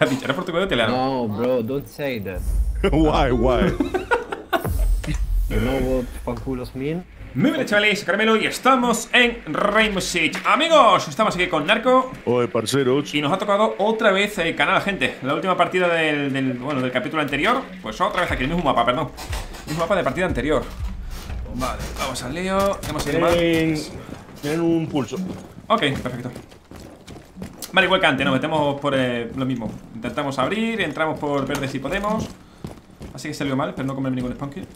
Cadillac portugués italiano. No, bro, don't say that. Why, why? You know what fanculos mean? Muy bien, chavales, Caramelo, y estamos en Rainbow Six. Amigos, estamos aquí con Narco. Oye, parceros. Y nos ha tocado otra vez el canal, gente. La última partida del capítulo anterior. Pues otra vez aquí, el mismo mapa, perdón. El mismo mapa de partida anterior. Vale, vamos al lío. Tienen un pulso. Ok, perfecto. Vale, igual que antes, nos metemos por lo mismo. Intentamos abrir, entramos por verde si podemos. Así que salió mal, pero no comerme ningún spawn kill.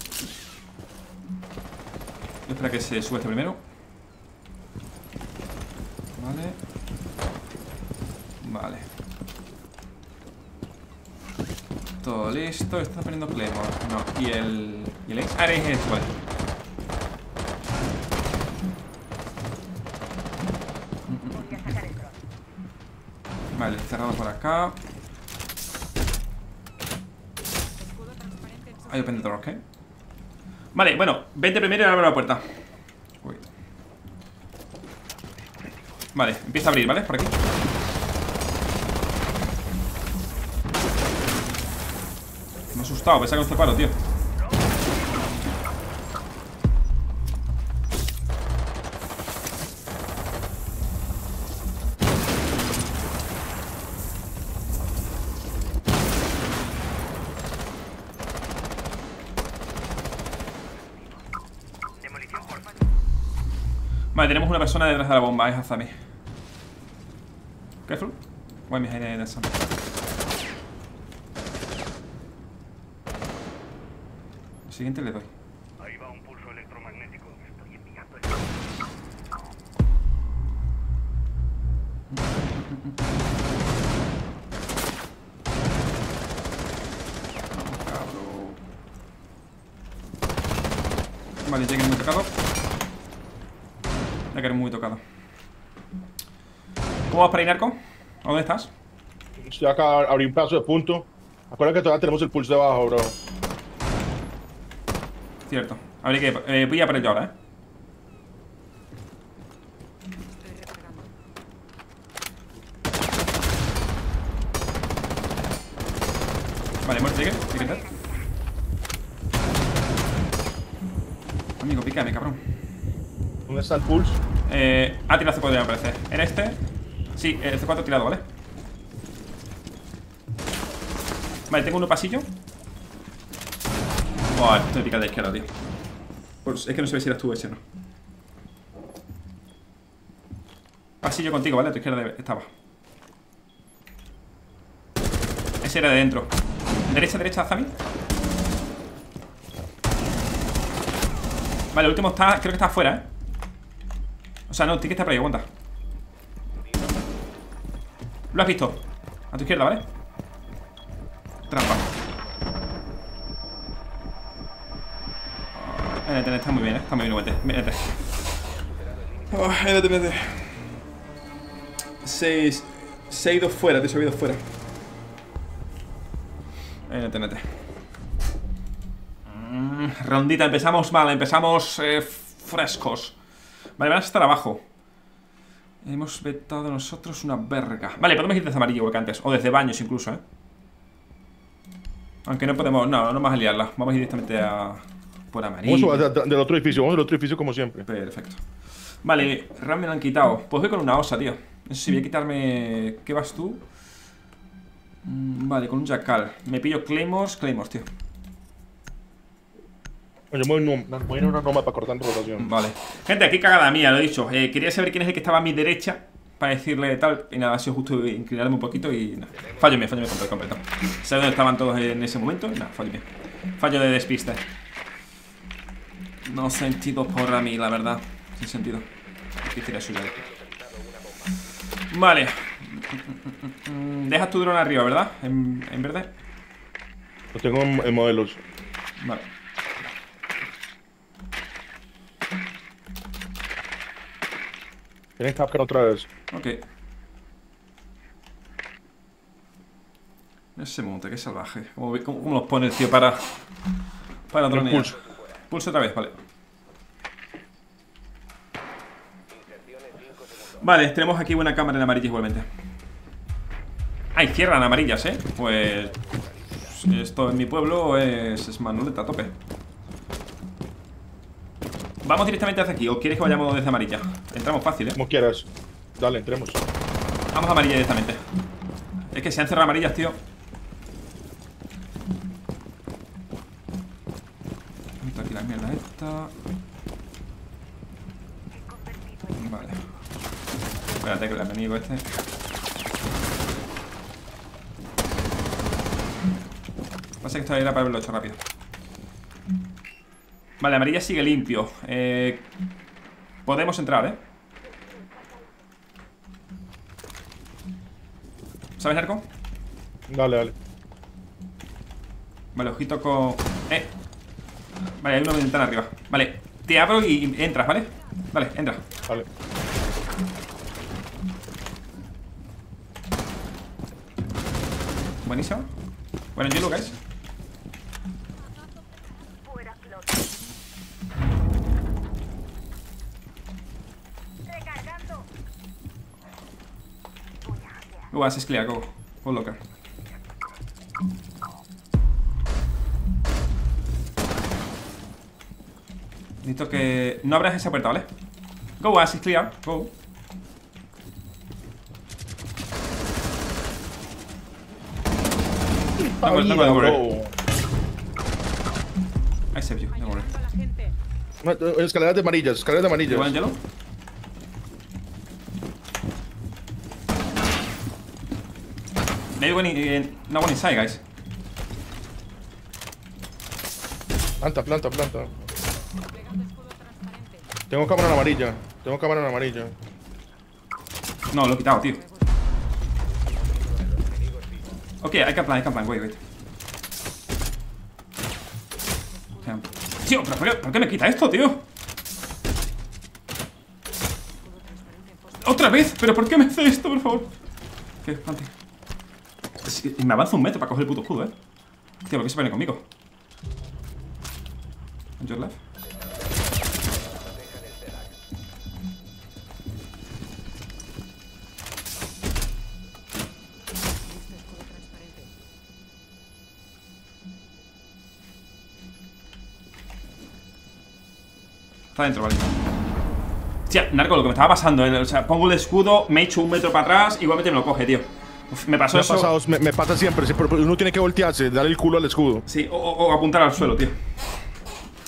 Espera que se sube este primero. Vale. Vale. Todo listo. Están poniendo Claymores. No. Y el ex. Ah, es este, vale. Vale, cerrado por acá. Hay open the door, ¿ok? Vale, bueno, vete primero y abre la puerta. Uy. Vale, empieza a abrir, ¿vale? Por aquí. Me he asustado, me saca un zaparo, tío. Vale, tenemos una persona detrás de la bomba, es Azami. Careful. Why me hiding Azami? El siguiente le doy. Ahí va un pulso electromagnético. Estoy enviando el... Vale, lleguen muy tocado. Me quedé muy tocado. ¿Cómo vas para ir, Narco? ¿A dónde estás? Estoy acá, abrí un pedazo de punto. Acuérdate que todavía tenemos el pulso debajo, bro. Cierto. Habría que... voy a por ello ahora, Vale, muerto, llegué. Amigo, pícame, cabrón. ¿Dónde está el Pulse? Ha tirado C4, me parece. ¿En este? Sí, el C4 tirado, ¿vale? Vale, tengo uno pasillo. Oh, estoy picado de izquierda, tío. Pues es que no sé si eras tú ese, ¿no? Pasillo contigo, ¿vale? A tu izquierda estaba. Ese era de dentro. Derecha, derecha, Azami. Vale, el último está... Creo que está afuera, ¿eh? O sea, no, tiene que estar por ahí, aguanta. Lo has visto. A tu izquierda, ¿vale? Trampa. Está muy bien, ¿eh? Está muy bien, aguante. Mírate. Oh, NTNT. 6. Se ha ido fuera, te he subido fuera. NTNT. Rondita, empezamos mal, empezamos frescos. Vale, van a estar abajo. Hemos vetado nosotros una verga. Vale, podemos ir desde amarillo igual que antes. O desde baños incluso, Aunque no podemos... No, no vamos a liarla. Vamos a ir directamente a... Por amarillo. Vamos del otro edificio. Vamos del otro edificio como siempre. Perfecto. Vale, RAM me lo han quitado. Pues voy con una osa, tío. No sé si voy a quitarme... ¿Qué vas tú? Vale, con un jackal. Me pillo Claymores, tío. Yo voy en una norma para cortar rotación. Vale. Gente, aquí cagada mía, lo he dicho. Quería saber quién es el que estaba a mi derecha para decirle tal. Y nada, ha sido justo inclinarme un poquito y nada. Fallo mío completo. ¿Sabes dónde estaban todos en ese momento? Nada, fallo mío. Fallo de despiste. No sentido por a mí, la verdad. Sin sentido. Aquí tira suya. Vale. Dejas tu dron arriba, ¿verdad? En verde. Lo tengo en modelos. Vale. Tienes que hacer otra vez. Ok. Ese monte, qué salvaje. ¿Cómo los pone el tío para dronear? Pulso otra vez, vale. Vale, tenemos aquí buena cámara en amarillo igualmente. Ay, cierran amarillas, ¿eh? Pues... esto en mi pueblo es manoleta a tope. ¿Vamos directamente hacia aquí o quieres que vayamos desde amarilla? Entramos fácil, ¿eh? Como quieras. Dale, entremos. Vamos a amarilla directamente. Es que se han cerrado amarillas, tío. Meto aquí la mierda esta. Vale. Espérate que el enemigo este... pasa que esto era para verlo hecho rápido. Vale, amarilla sigue limpio. Podemos entrar, ¿eh? ¿Sabes, Narco? Dale, dale. Vale, ojito con... Vale, hay una ventana arriba. Vale, te abro y entras, ¿vale? Vale, entra. Vale. Buenísimo. Bueno, yo lo que es. Haces clear, go locker. Necesito que... no abras esa puerta, ¿vale? Go, haces clear, go. No worry. I saved you, no worry. Escaleras de amarillas, escaleras de amarillas. ¿Igual en yellow? No one inside, guys. Planta, planta, planta. Tengo cámara en amarilla. Tengo cámara en amarilla. No, lo he quitado, tío. Ok, I can plan, wait. Tío, pero ¿por qué me quita esto, tío? ¿Otra vez? ¿Pero por qué me hace esto, por favor? Ok, plante. Me avanza un metro para coger el puto escudo, Tío, ¿por qué se pone conmigo? On your left. Está dentro, vale. Hostia, Narco, lo que me estaba pasando, o sea, pongo el escudo, me echo un metro para atrás, igualmente me lo coge, tío. Me pasó eso. Me pasa siempre. Uno tiene que voltearse, darle el culo al escudo. Sí, o apuntar al suelo, tío.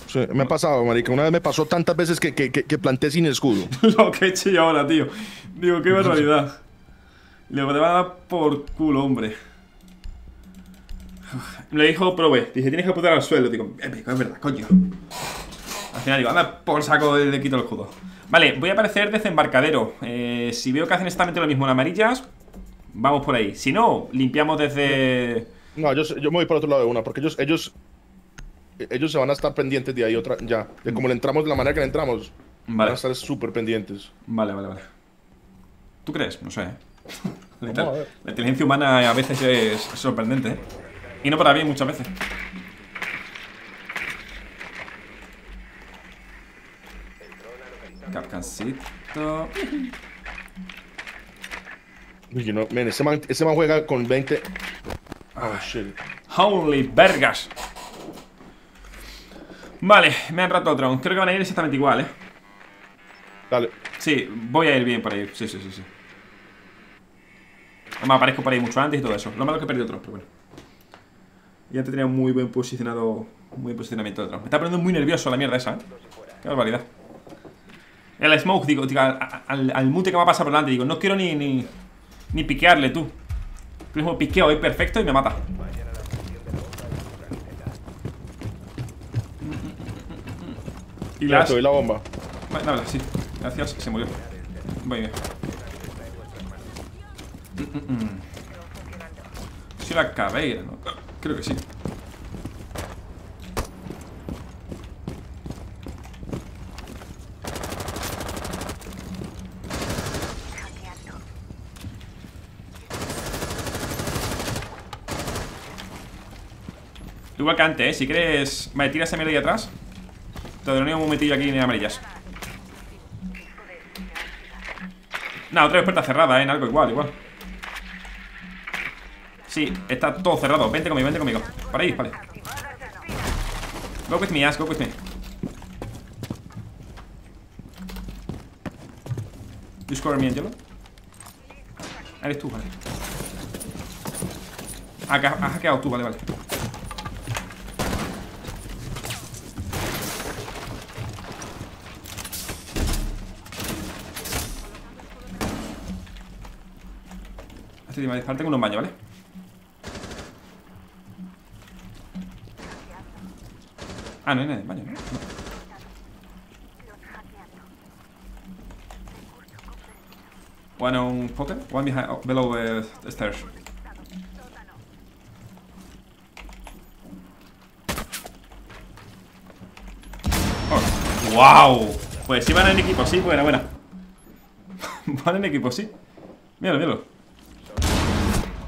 Sí, me ha pasado, marica. Una vez me pasó tantas veces que planté sin escudo. Lo que he hecho yo ahora, tío. Digo, qué barbaridad. Le va a dar por culo, hombre. Me lo dijo Probe. Dije, tienes que apuntar al suelo. Digo, es verdad, coño. Al final digo, anda por saco, le quito el escudo. Vale, voy a aparecer desde embarcadero. Si veo que hacen exactamente lo mismo en amarillas, vamos por ahí. Si no, limpiamos desde... No, yo me voy por otro lado de una, porque ellos se van a estar pendientes de ahí otra... Ya, de como le entramos de la manera que le entramos, vale. Van a estar súper pendientes. Vale, vale, vale. ¿Tú crees? No sé, La inteligencia humana a veces es sorprendente, Y no para bien muchas veces. Capcancito... You know, man, ese man juega con 20. Oh, shit. Holy vergas. Vale, me han roto el drone. Creo que van a ir exactamente igual, Dale. Sí, voy a ir bien por ahí. Sí. Además, aparezco por ahí mucho antes y todo eso. Lo malo es que perdí otro, pero bueno. Ya te tenía muy buen posicionado. Muy buen posicionamiento de drone. Me está poniendo muy nervioso la mierda esa, Qué barbaridad. El smoke, digo al mute que me ha pasado por delante. Digo, no quiero ni piquearle, tú. Primero piqueo ahí perfecto y me mata. Y la doy la bomba. Vale, dámela, sí. Gracias, se murió. Voy bien. Sí, la Caveira, ¿no? Creo que sí. Igual que antes, si quieres... Vale, tira esa mierda ahí atrás. Te doy un momentillo aquí en amarillas. Otra vez puerta cerrada, en algo igual. Sí, está todo cerrado. Vente conmigo, vente conmigo. Para ahí, vale. Go with me, Ash, go with me. You score me, Angelo. Eres tú, vale. Ah, que has hackeado tú, vale, vale. Este tema de disparar tengo unos baños, ¿vale? Ah, no hay nadie en baño, ¿no? No. One on poker, one behind, oh, below the stairs. Oh. ¡Wow! Pues sí van en equipo, sí, buena, buena. Van en equipo, sí. Míralo, míralo.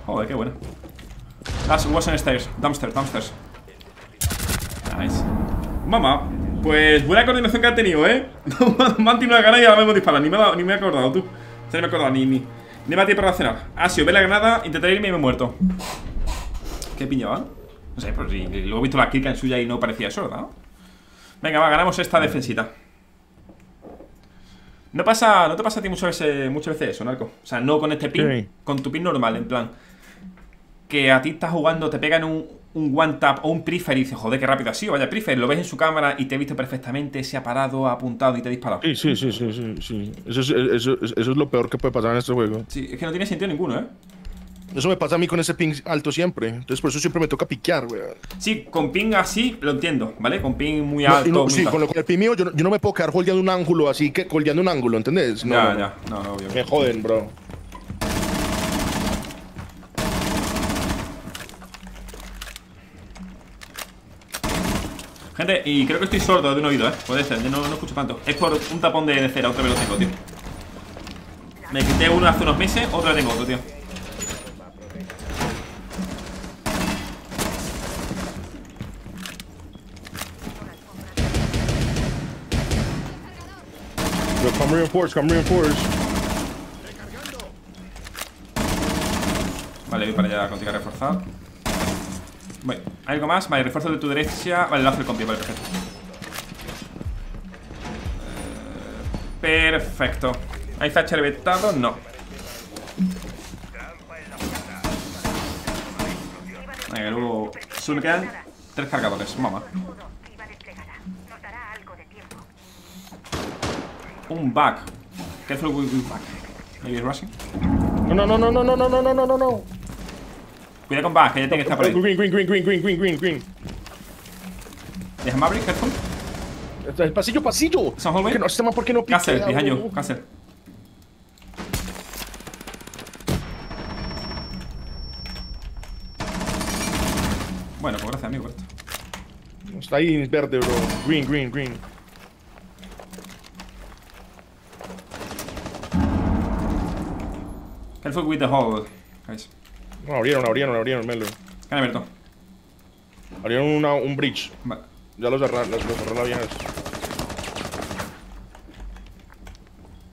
Joder, qué buena. Las was on stairs, downstairs, downstairs. Nice. Mamá, pues buena coordinación que han tenido, ¿eh? Me han tirado una granada y ahora mismo disparan. Ni me he acordado, tú. O sea, no me he acordado, ni me ha tirado para reaccionar. Ha sido, ve la granada, intenté irme y me he muerto. Qué piñaba. No sé, pues luego he visto la clica en suya y no parecía sorda, ¿no? Venga, va, ganamos esta defensita. No pasa, no te pasa a ti muchas veces eso, Narco. O sea, no con este pin, sí. Con tu pin normal, en plan. Que a ti estás jugando, te pegan un one tap o un prefer y dices, joder, qué rápido ha sido, vaya prefer, lo ves en su cámara y te he visto perfectamente, se ha parado, ha apuntado y te ha disparado. Sí, sí, sí, sí, sí, sí. Eso es lo peor que puede pasar en este juego. Sí, es que no tiene sentido ninguno, ¿eh? Eso me pasa a mí con ese ping alto siempre. Entonces por eso siempre me toca piquear, güey. Sí, con ping así lo entiendo, ¿vale? Con ping muy alto. No, sí, con el ping mío yo no me puedo quedar holdeando un ángulo así, que holdeando un ángulo, ¿entendés? No, ya, no, ya. No, obvio. Me joden, bro. Gente, y creo que estoy sordo de un oído, ¿eh? Puede ser, yo no escucho tanto. Es por un tapón de cera, otra vez lo tengo, tío. Me quité uno hace unos meses, otra vez tengo otro, tío. Come reinforce, come reinforce. Vale, voy para allá contigo a reforzar. Voy, ¿hay algo más? Vale, refuerzo de tu derecha. Vale, lo hace el compi, vale, perfecto. Perfecto. ¿Hay Thatcher vetado? No. Venga, luego solo quedan 3 cargadores, mamá. Un back. Careful with back. Maybe rushing. No. Cuidado con back, que ya tiene que estar por ahí. Green. Deja Maverick, careful. El pasillo. Son hallway. No sé más por qué no pica. Castle, behind you, Castle. Bueno, pues gracias, amigo, esto. Está ahí en verde, bro. Green. Careful with the hole, guys. No, abrieron, Melo. ¿Qué han abierto? Abrieron un bridge. Vale. Ya lo cerraron, la vía.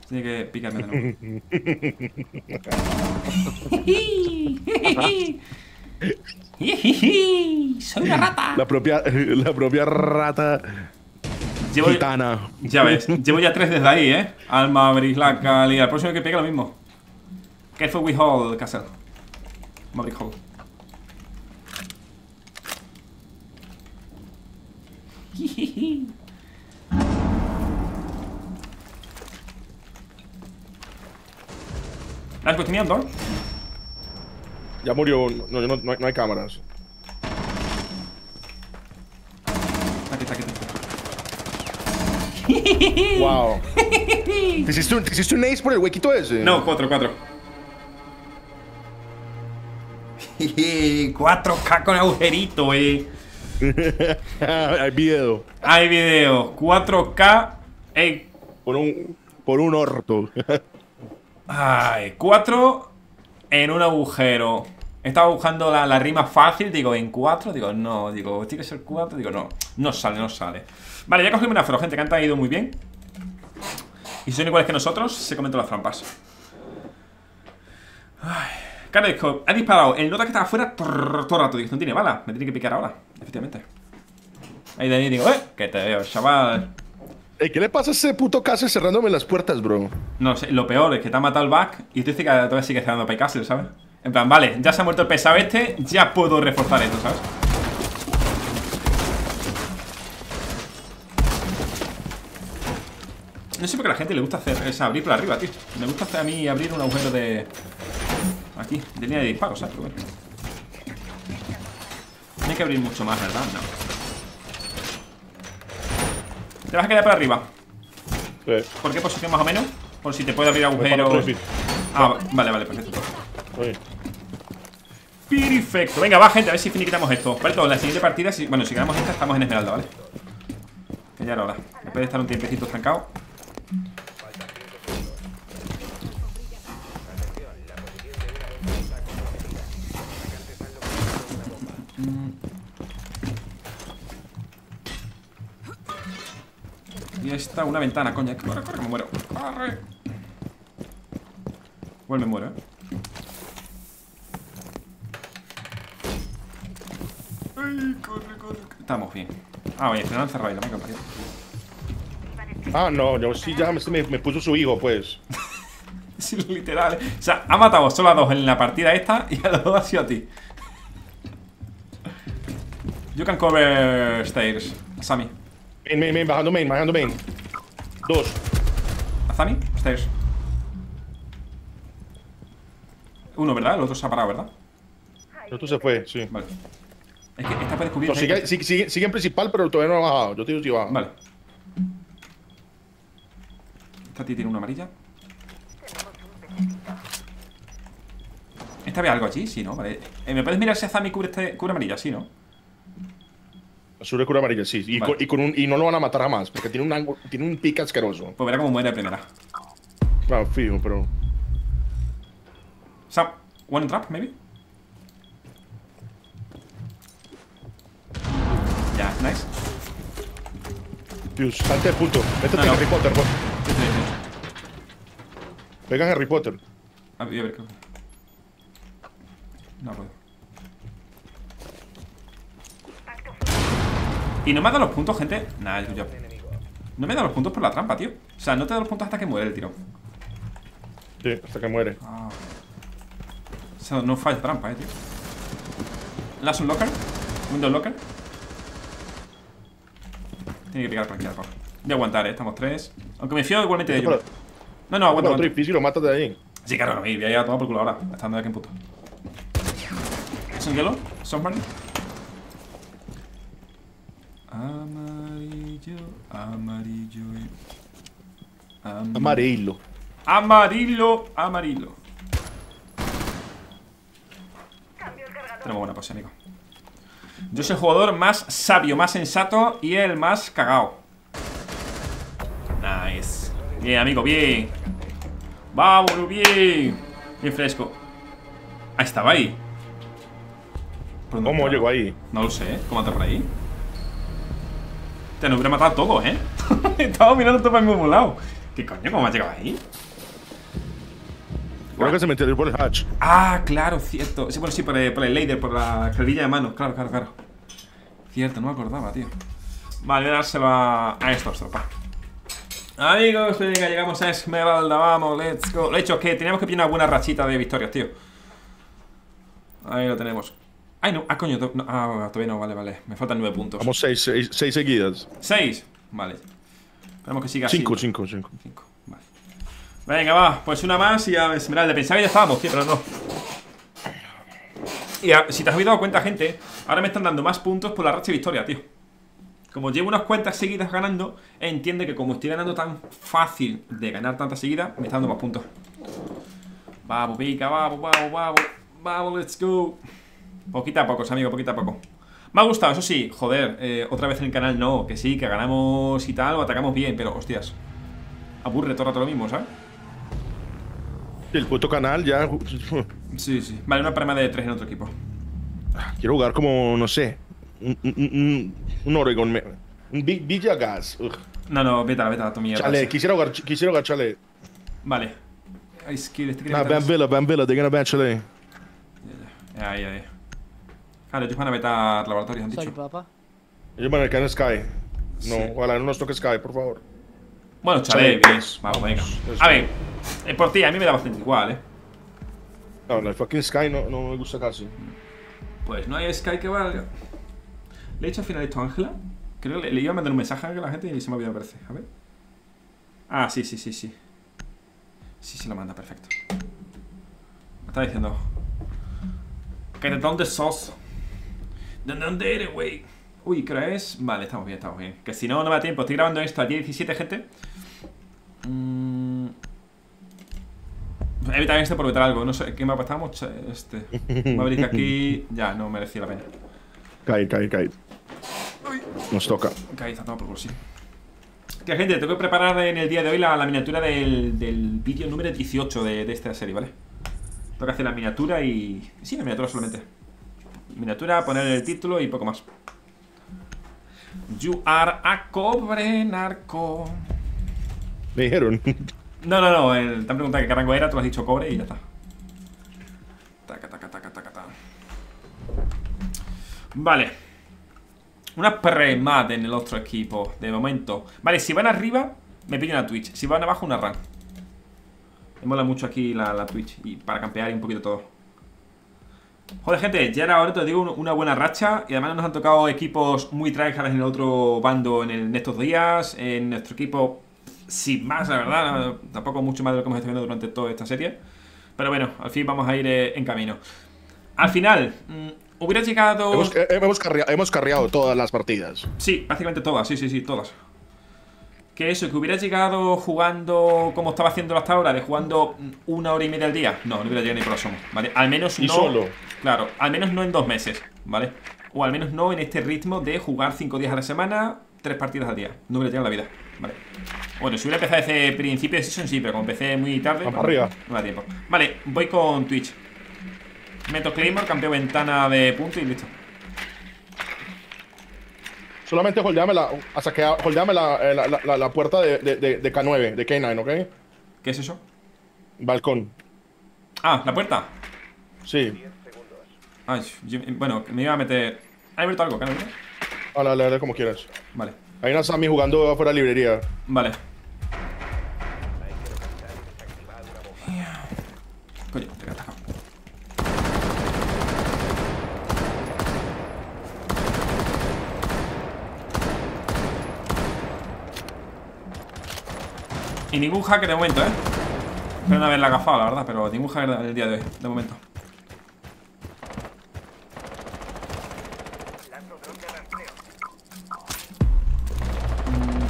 Tiene que picarme de nuevo. Soy una rata. La propia rata. Llevo gitana. Ya ves, llevo ya 3 desde ahí, ¿eh? Alma, Brisla, Kali. Al próximo que pegue lo mismo. Careful we hold, Castle. Maverick hold. ¿Las cuestión en door? Ya murió. No hay cámaras. Aquí. Wow. ¿Te hiciste un ace por el huequito ese? No, 4. 4K con agujerito, Hay video 4K, ey. Por un orto. Ay, 4 en un agujero. Estaba buscando la rima fácil. Digo, en 4, digo, no. Digo, tiene que ser 4, digo, no. No sale. Vale, ya cogimos una afro, gente, que han ido muy bien. Y si son iguales que nosotros, se cometen las trampas. Ay. Claro, es que ha disparado. El nota que estaba afuera todo el rato. Digo, no tiene bala. Me tiene que picar ahora. Efectivamente. Ahí de ahí digo, que te veo, chaval. ¿Qué le pasa a ese puto Castle cerrándome las puertas, bro? No sé, lo peor es que te ha matado el back y tú dices que todavía sigue cerrando para Castle, ¿sabes? En plan, vale, ya se ha muerto el pesado este, ya puedo reforzar esto, ¿sabes? No sé por qué a la gente le gusta hacer, es abrir por arriba, tío. Me gusta hacer a mí abrir un agujero de... aquí, de línea de disparos, ¿sabes? Bueno. No hay que abrir mucho más, ¿verdad? No. Te vas a quedar para arriba. Sí. ¿Por qué posición más o menos? Por si te puede abrir agujeros. Ah, vale, vale, perfecto. Sí. Perfecto. Venga, va, gente, a ver si finiquitamos esto. Vale, todo, la siguiente partida, si, bueno, si ganamos esta, estamos en Esmeralda, ¿vale? Que ya era hora. Después de estar un tiempecito estancado. Y esta, una ventana, coña. Corre, corre, que me muero. Corre. Igual me muero, Ay, corre, corre. Estamos bien. Ah, oye, final cerrado y la marca. Ah, no, yo sí ya me puso su hijo, pues. Sí, literal. O sea, ha matado solo a dos en la partida esta y a los dos ha sido a ti. You can cover stairs, Sammy. Main, bajando main. Dos. ¿Azami? Stairs. Uno, ¿verdad? El otro se ha parado, ¿verdad? El otro se fue, sí. Vale. Es que esta puede cubrir. No, sigue en principal, pero todavía no ha bajado. Yo te digo que baja. Vale. Esta tiene una amarilla. ¿Esta ve algo allí? Sí, ¿no? Vale. ¿Me puedes mirar si Azami cubre amarilla? Sí, ¿no? Azure cura amarilla, sí. Y, vale. y no lo van a matar jamás, porque tiene un ángulo, tiene un pica asqueroso. Pues verá cómo muere de primera. Claro, fijo, pero. Sam, one trap, maybe? Ya, yeah, nice. Dios, salte de punto. Métete en Harry Potter, vos. Pega en Harry Potter. A ver, qué. No puedo. Y no me ha dado los puntos, gente. Nah, yo. No me da los puntos por la trampa, tío. O sea, no te da los puntos hasta que muere el tirón. Sí, hasta que muere. Ah. O sea, no falla trampa, tío. Las unlocker. Window locker. Tiene que pegar tranquila, por favor. Voy a aguantar, estamos tres. Aunque me fío igualmente de ellos. No, no, aguanta. Otro difícil, lo matas de ahí. Sí, claro, voy a ir a tomar por culo ahora. Hasta andando aquí en puto. ¿Es un hielo? ¿Softman? Amarillo, amarillo, amarillo. Amarillo, amarillo. Tenemos buena pose, amigo. Yo soy el jugador más sabio, más sensato y el más cagao. Nice. Bien, amigo, bien. Vámonos, bien. Bien fresco. Ahí estaba ahí. ¿Cómo llegó ahí? No lo sé, ¿cómo anda por ahí? Te nos hubiera matado a todos, ¿eh? Estaba mirando todo para el mismo lado. ¿Qué coño? ¿Cómo ha llegado ahí? Creo que se metió por el hatch. Ah, claro, cierto. Sí, bueno, sí, por el lader, por la esclerilla de manos. Claro, claro, claro. Cierto, no me acordaba, tío. Vale, voy a dárselo a estos, tropa. Amigos, venga, llegamos a Esmeralda. Vamos, let's go. Lo he hecho, que teníamos que pillar una buena rachita de victorias, tío. Ahí lo tenemos. Ay, no, ah, coño, no, ah, todavía no, vale, vale. Me faltan 9 puntos. Vamos 6 seguidas. 6, vale. Esperemos que siga 5, vale. Venga, va, pues una más y ya Esmeralda. Pensaba que ya estábamos, tío, pero no. Y a, si te has dado cuenta, gente, ahora me están dando más puntos por la racha de victoria, tío. Como llevo unas cuantas seguidas ganando, entiende que como estoy ganando tan fácil de ganar tantas seguidas, me están dando más puntos. Vamos, pica, vamos, let's go. Poquito a poco, amigo, poquito a poco. Me ha gustado, eso sí, joder, otra vez en el canal no. Que sí, que ganamos y tal, o atacamos bien. Pero, hostias, aburre todo el rato lo mismo, ¿sabes? El puto canal ya. Sí, sí, vale, una prima de 3 en otro equipo. Quiero jugar como, no sé, un Oregon, un Villagas. No, no, vete a tu mierda. Chale, quisiera jugar chale. Vale. Van Villa, they're gonna ban chale. Ahí, ahí. Claro, ellos van a vetar laboratorios, han dicho. Papá. Ellos van a quedar en Sky. No, sí. Ojalá no nos toque Sky, por favor. Bueno, chale, bien. Vamos, venga. A ver, por ti, a mí me da bastante igual, No, el fucking Sky no me gusta casi. Pues no hay Sky que valga. Le he hecho al final esto a Ángela. Creo que le iba a mandar un mensaje a la gente y se me había aparecido. A ver. Ah, sí. Sí, se lo manda, perfecto. Me está diciendo. ¿Que de dónde sos? ¿De dónde eres, güey? Uy, ¿qué hora es? Vale, estamos bien. Que si no, no me da tiempo. Estoy grabando esto a 17, gente. Evitar esto por evitar algo. No sé, ¿qué mapa estamos? Me abrí aquí. Ya, no merecía la pena. Caí. Uy. Nos toca. Caí, está tomado por bolsillo. Que, gente, tengo que preparar en el día de hoy la miniatura del vídeo número 18 de esta serie, ¿vale? Tengo que hacer la miniatura y... Sí, la miniatura solamente. Miniatura, poner el título y poco más. You are a cobre narco. Me dijeron. No, te han preguntado qué rango era, tú has dicho cobre y ya está. Taca. Vale. Una premad en el otro equipo, de momento. Vale, si van arriba, me pillan a Twitch. Si van abajo, una rank. Me mola mucho aquí la Twitch y para campear un poquito todo. Joder, gente, ya era ahora, te digo, una buena racha. Y además nos han tocado equipos muy tryhards en el otro bando en estos días. En nuestro equipo, sin más, la verdad. Tampoco mucho más de lo que hemos estado viendo durante toda esta serie. Pero bueno, al fin vamos a ir en camino. Al final, hubiera llegado... Hemos carreado todas las partidas. Sí, básicamente todas, sí, todas. Que eso, que hubiera llegado jugando como estaba haciendo hasta ahora, de jugando una hora y media al día. No, no hubiera llegado ni por asomo, ¿vale? Al menos no... solo. Claro, al menos no en 2 meses, ¿vale? O al menos no en este ritmo de jugar 5 días a la semana, 3 partidas al día. No hubiera llegado a la vida, ¿vale? Bueno, si hubiera empezado desde principio de season, sí, pero como empecé muy tarde... Vamos arriba. No me da tiempo. Vale, voy con Twitch. Meto Claymore, cambio ventana de punto y listo. Solamente holdeame la puerta de K9, de K9, ¿ok? ¿Qué es eso? Balcón. Ah, ¿la puerta? Sí. Ay, bueno, me iba a meter... ¿Ha abierto algo, K9? Ahora, le haré como quieras. Vale. Hay una Azami jugando afuera de la librería. Vale. Coño, te he atacado. Y ningún hacker de momento, Espero no haberla agafado, la verdad, pero ningún hacker del día de hoy, de momento.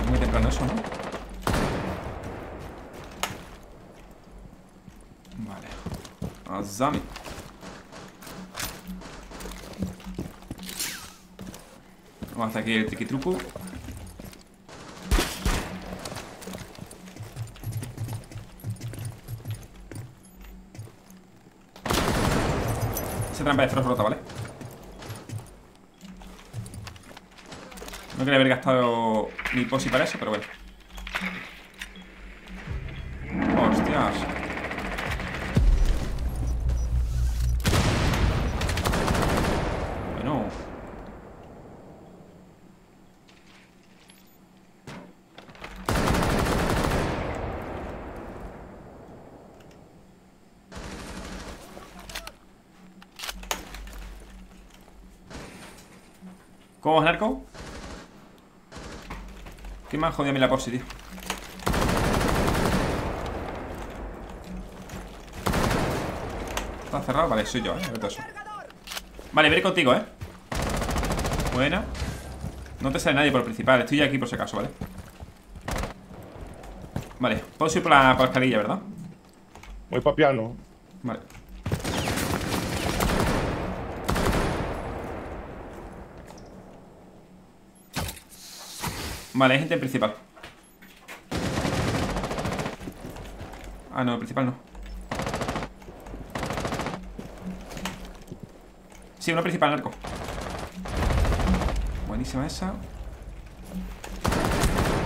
Muy temprano eso, ¿no? Vale. Azami. Vamos hasta aquí el tiquitruco. Trampa de Frost rota, ¿vale? No quería haber gastado mi posi para eso, pero bueno. Hostias. Bueno. ¿Cómo es, Narco? ¿Qué más jodía a mí la posi, tío? ¿Está cerrado? Vale, soy yo, Vale, veré contigo, Buena. No te sale nadie por el principal, estoy ya aquí por si acaso, ¿vale? Vale, puedo subir por la escalilla, ¿verdad? Voy para piano. Vale. Vale, hay gente en principal. Ah, no, el principal no. Sí, una principal, Narco. Buenísima esa.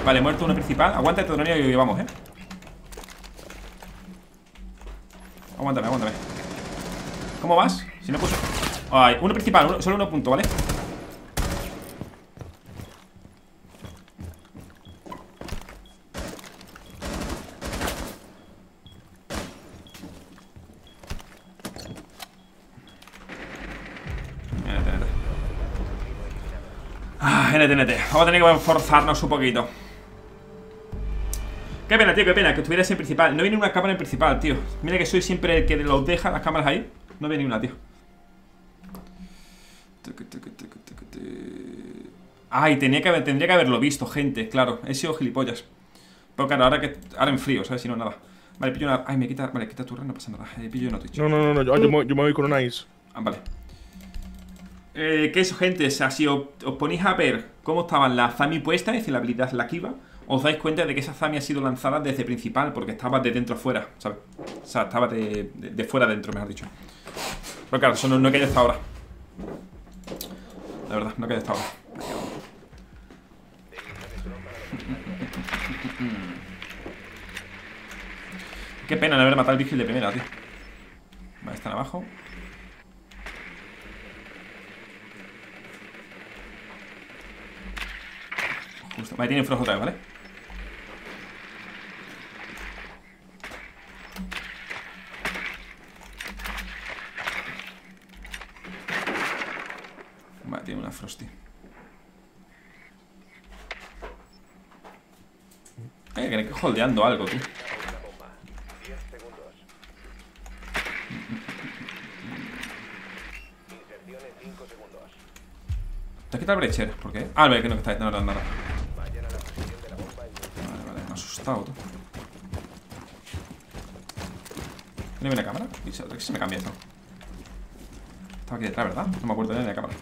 Vale, muerto uno principal. Aguanta este torneo y vamos, Aguántame. ¿Cómo vas? Si no puso... Ay, uno principal, solo uno punto, ¿vale? NTNT. Vamos a tener que forzarnos un poquito. Qué pena, tío, qué pena que estuviera sin principal. No viene una cámara en principal, tío. Mira que soy siempre el que los deja las cámaras ahí. No viene ni una, tío. Ay, tendría que haberlo visto, gente. Claro, he sido gilipollas. Pero claro, ahora en frío, ¿sabes? Si no, nada. Vale, pillo una... Ay, me quita... Vale, quita tu rana, no pasa nada. Pillo una Twitch. No, yo me voy con una Ice. Ah, vale. Que eso, gente, o sea, si os ponéis a ver cómo estaban las Azami puestas, es decir, la habilidad la Kiva, os dais cuenta de que esa Azami ha sido lanzada desde principal, porque estaba de dentro fuera, ¿sabes? O sea, estaba de fuera adentro, mejor dicho. Pero claro, eso no ha caído hasta ahora. La verdad, no ha caído hasta ahora. Qué pena de haber matado al Vigil de primera, tío. Vale, están abajo. Vale, tienen flojo otra vez, ¿vale? Vale, tiene una Frosty. Creo que holdeando algo, tú. ¿Te has quitado el brecher? ¿Por qué? Ah, vale, que no está. No. Auto. ¿Tiene bien la cámara? Creo que se me cambia esto. Estaba aquí detrás, ¿verdad? No me acuerdo de la cámara.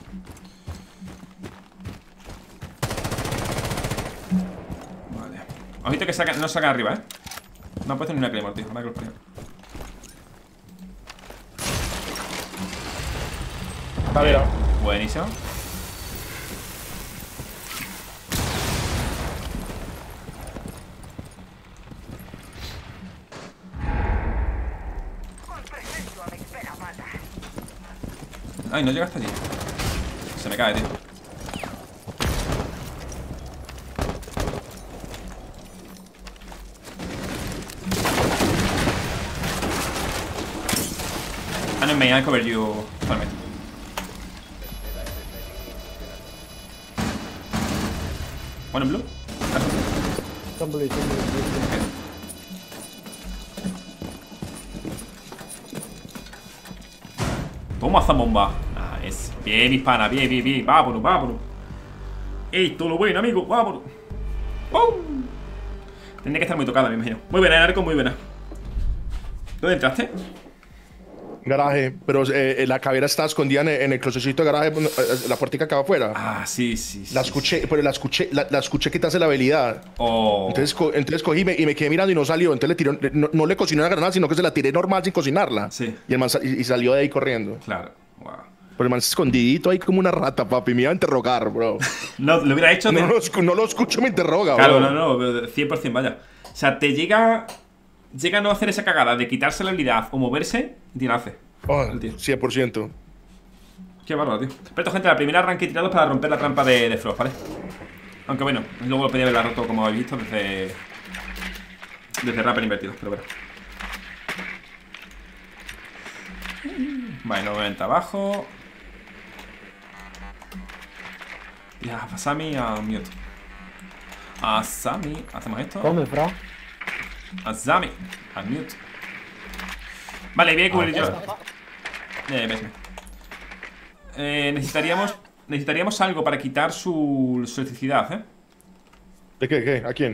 Vale. Ojito que saca, no saca arriba, ¿eh? No han puesto ni una Claymore, tío. Ahora que los pongo. Caveira. Buenísimo. Ay, no llega hasta allí. Se me cae, tío. Ah, no, me voy a cover you. Totalmente. One in blue. Complete, complete. Toma esa bomba. Bien, mis panas, bien. Vámonos, Esto lo bueno, amigo, vámonos. ¡Pum! Tendría que estar muy tocada, me imagino. Muy buena, Narco, muy buena. ¿Dónde entraste? Garaje, pero la Caveira está escondida en el closetcito de garaje, la puertica que va afuera. Ah, sí. La escuché, pero la escuché quitarse la habilidad. Oh. Entonces cogí y me quedé mirando y no salió. Entonces le tiré, no le cociné la granada, sino que se la tiré normal sin cocinarla. Sí. Y el man salió de ahí corriendo. Claro, wow. Pero el man está escondidito ahí como una rata, papi. Me iba a interrogar, bro. No, lo hubiera hecho. No lo escucho, me interroga, claro, bro. No, 100%, vaya. O sea, te llega a no hacer esa cagada de quitarse la habilidad o moverse, y te la hace. Oh, 100%. Qué bárbaro, tío. Pero, gente, la primera arranque tirado para romper la trampa de Frost, ¿vale? Aunque bueno, luego lo podía haberla roto, como habéis visto, desde Rapper invertido, pero bueno. Vale, 90 abajo. Y a Azami, a Mute. Azami, hacemos esto. ¿Dónde, bro? Azami, a Mute. Vale, voy a cubrir yo. Necesitaríamos algo para quitar su electricidad, ¿eh? ¿De qué? ¿A quién?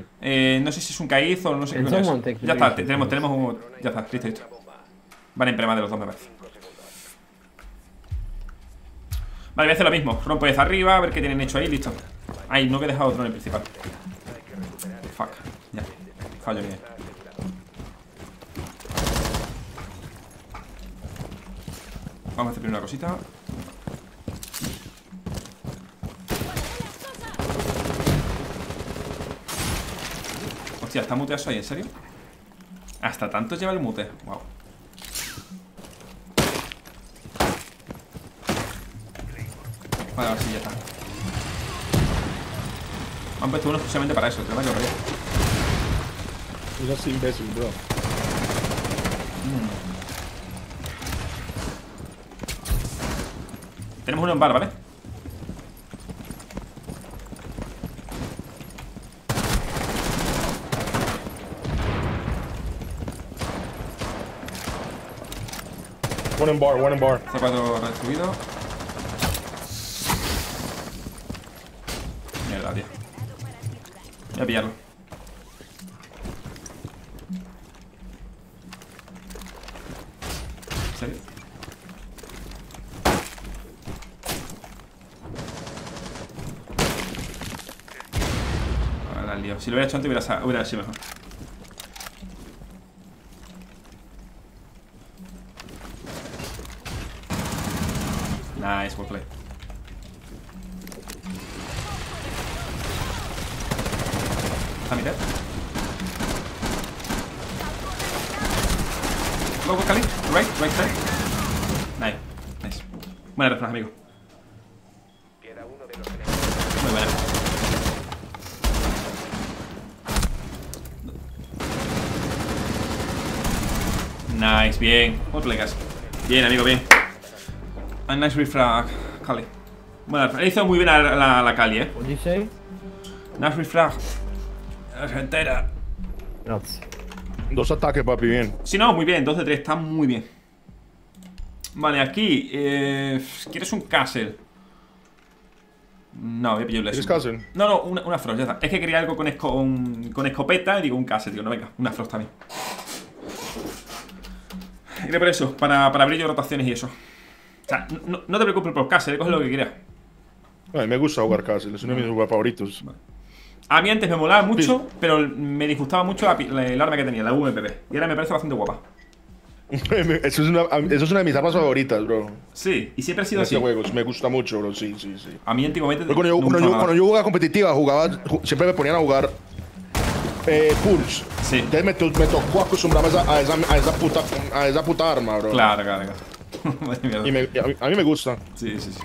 No sé si es un caíz o no sé qué es. Ya está, tenemos un... Ya está, listo. Vale, en prema de los dos, me parece. Vale, voy a hacer lo mismo. Rompo desde arriba, a ver qué tienen hecho ahí, listo. Ay, no, que he dejado otro en el principal. Fuck, ya. Fallo bien. Vamos a hacer primero una cosita. Hostia, ¿está muteado eso ahí? ¿En serio? Hasta tanto lleva el mute. Wow. Vale, ahora sí, ya está. Me han puesto uno exclusivamente para eso, te lo voy a llorar. Eso es imbécil, bro. Tenemos uno en bar, ¿vale? One en bar, one en bar. C4 resubido. Mierda, tío. Voy a pillarlo. ¿En serio? Ahora lío. Si lo hubiera hecho antes hubiera sido mejor. Nice, well played. ¿Está mi dead? Go, Kali. Right side. Nice, nice. Buena refleja, amigo. Muy buena. Nice, bien. Well played, guys. Bien, amigo, bien. A nice refrag, Kali. Bueno, he hizo muy bien la Kali, eh. ¿Qué dices? Nice refrag. Argentina. Dos ataques, papi, bien. Sí, no, muy bien. 2 de 3, está muy bien. Vale, aquí. ¿Quieres un castle? No, voy a pillar un lesson. ¿Quieres castle? No, no, una frost, ya está. Es que quería algo con escopeta y digo un castle. Digo, no, venga, una frost también. Iré por eso, para abrir yo rotaciones y eso. O sea, no te preocupes por Castle, coge lo que quieras. Ay, me gusta jugar Castle, es uno de mis jugadores favoritos. Vale. A mí antes me molaba mucho, pero me disgustaba mucho el arma que tenía, la UMPP. Y ahora me parece bastante guapa. Eso es una de mis armas favoritas, bro. Sí, y siempre ha sido así. Juegos, me gusta mucho, bro, sí, sí, sí. A mí antiguamente… Cuando yo jugaba competitiva, siempre me ponían a jugar Pulse. Sí. Entonces me tocó acostumbrarme a esa puta arma, bro. Claro, claro, claro. Y a mí me gusta. Sí, sí, sí.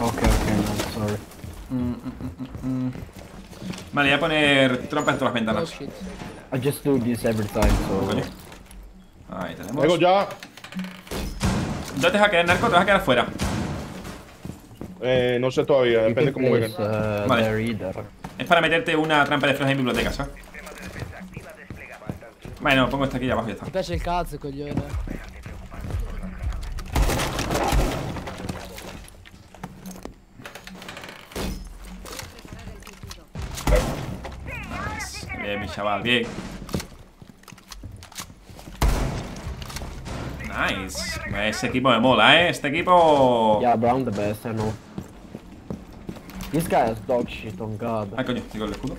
Ok, no, sorry. Vale, voy a poner trampas en todas las ventanas. I just do this every time, so... Ahí tenemos. Luego ya. ¿Ya te vas a quedar, Narco? ¿Te vas a quedar fuera? No sé todavía, depende cómo jueguen. Vale. Es para meterte una trampa de flash en biblioteca, ¿sabes? Bueno, pongo esta aquí abajo y ya está. Piace el cazzo, coglione. Bien, mi chaval, bien. Nice. Ese equipo me mola, ¿eh? Este equipo... Yeah, Brown the best, I know. This guy is dog shit, on God. Ah, coño, tengo el escudo.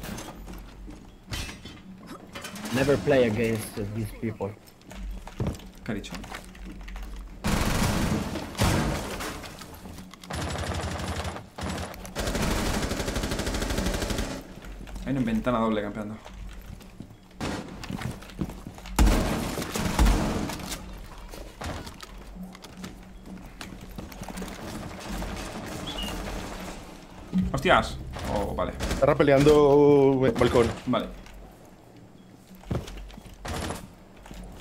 Never play against these people. ¿Qué ha dicho? Hay una ventana doble campeando. ¡Hostias! Oh, vale. Está repeleando balcón. Vale.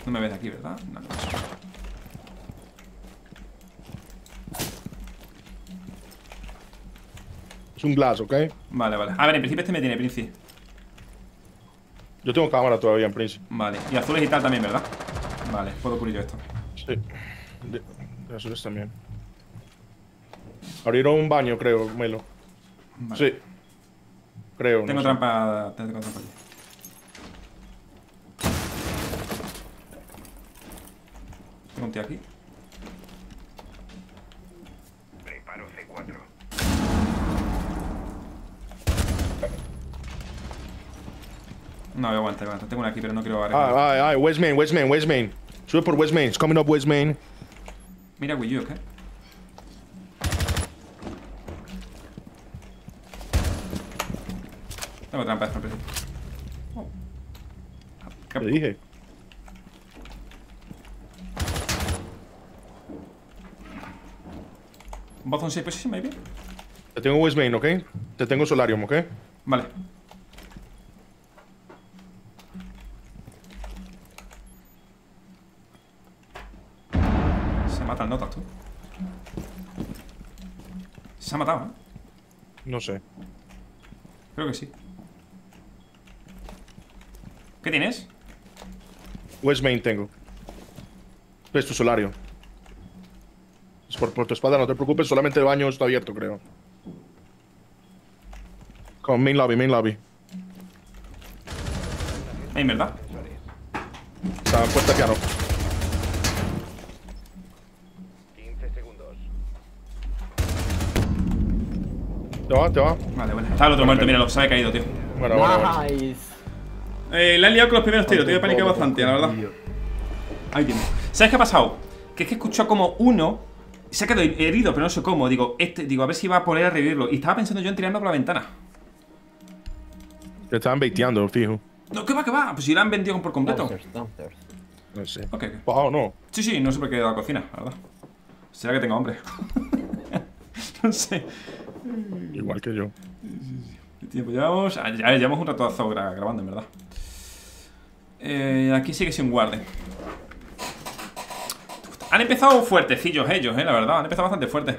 No me ves aquí, ¿verdad? No, no. Es un glass, ¿ok? Vale, vale. A ver, en principio este me tiene, Princi. Yo tengo cámara todavía, en Princi. Vale. Y azules y tal también, ¿verdad? Vale, puedo cubrir yo esto. Sí. De azules también. Abrieron un baño, creo, Melo. Vale. Sí. Creo. Tengo trampa. Tengo trampa aquí. Tengo un tío aquí. Preparo C4. No, aguanta. Tengo una aquí, pero no quiero agarrar. Ay, West Main. Sube por West Main. It's coming up West Main. Mira, Wii U, ¿ok? Tengo trampa, espera. ¿Qué dije? Both on safe position, maybe? Te tengo West Main, ¿ok? Te tengo Solarium, ¿ok? Vale. Se mata el Nota, tú. Se ha matado, ¿eh? No sé. Creo que sí. ¿Qué tienes? West Main tengo. Es tu Solarium. Es por tu espada, no te preocupes, solamente el baño está abierto, creo. Con main lobby, main lobby. Main, ¿verdad? Está puerta claro. 15 segundos. Te va, te va. Vale, bueno. Está el otro muerto, mira, lo sabe caído, tío. Bueno, bueno. Nice. La he liado con los primeros tiros, tío, he paniqueado bastante, la verdad. Ahí tiene. ¿Sabes qué ha pasado? Que es que escuchó como uno se ha quedado herido, pero no sé cómo. Digo, digo, a ver si va a poder revivirlo. Y estaba pensando yo en tirarlo por la ventana. Te estaban baiteando, fijo. No, que va, que va. Pues si lo han vendido por completo. No sé. Ok. Bajado, no. Sí, sí, no sé por qué de la cocina, la verdad. Será que tenga hambre. No sé. Igual que yo. ¿Qué tiempo llevamos? A ver, llevamos un ratazo grabando, en verdad. Aquí sigue sin guarde. Han empezado fuertecillos ellos, la verdad. Han empezado bastante fuertes.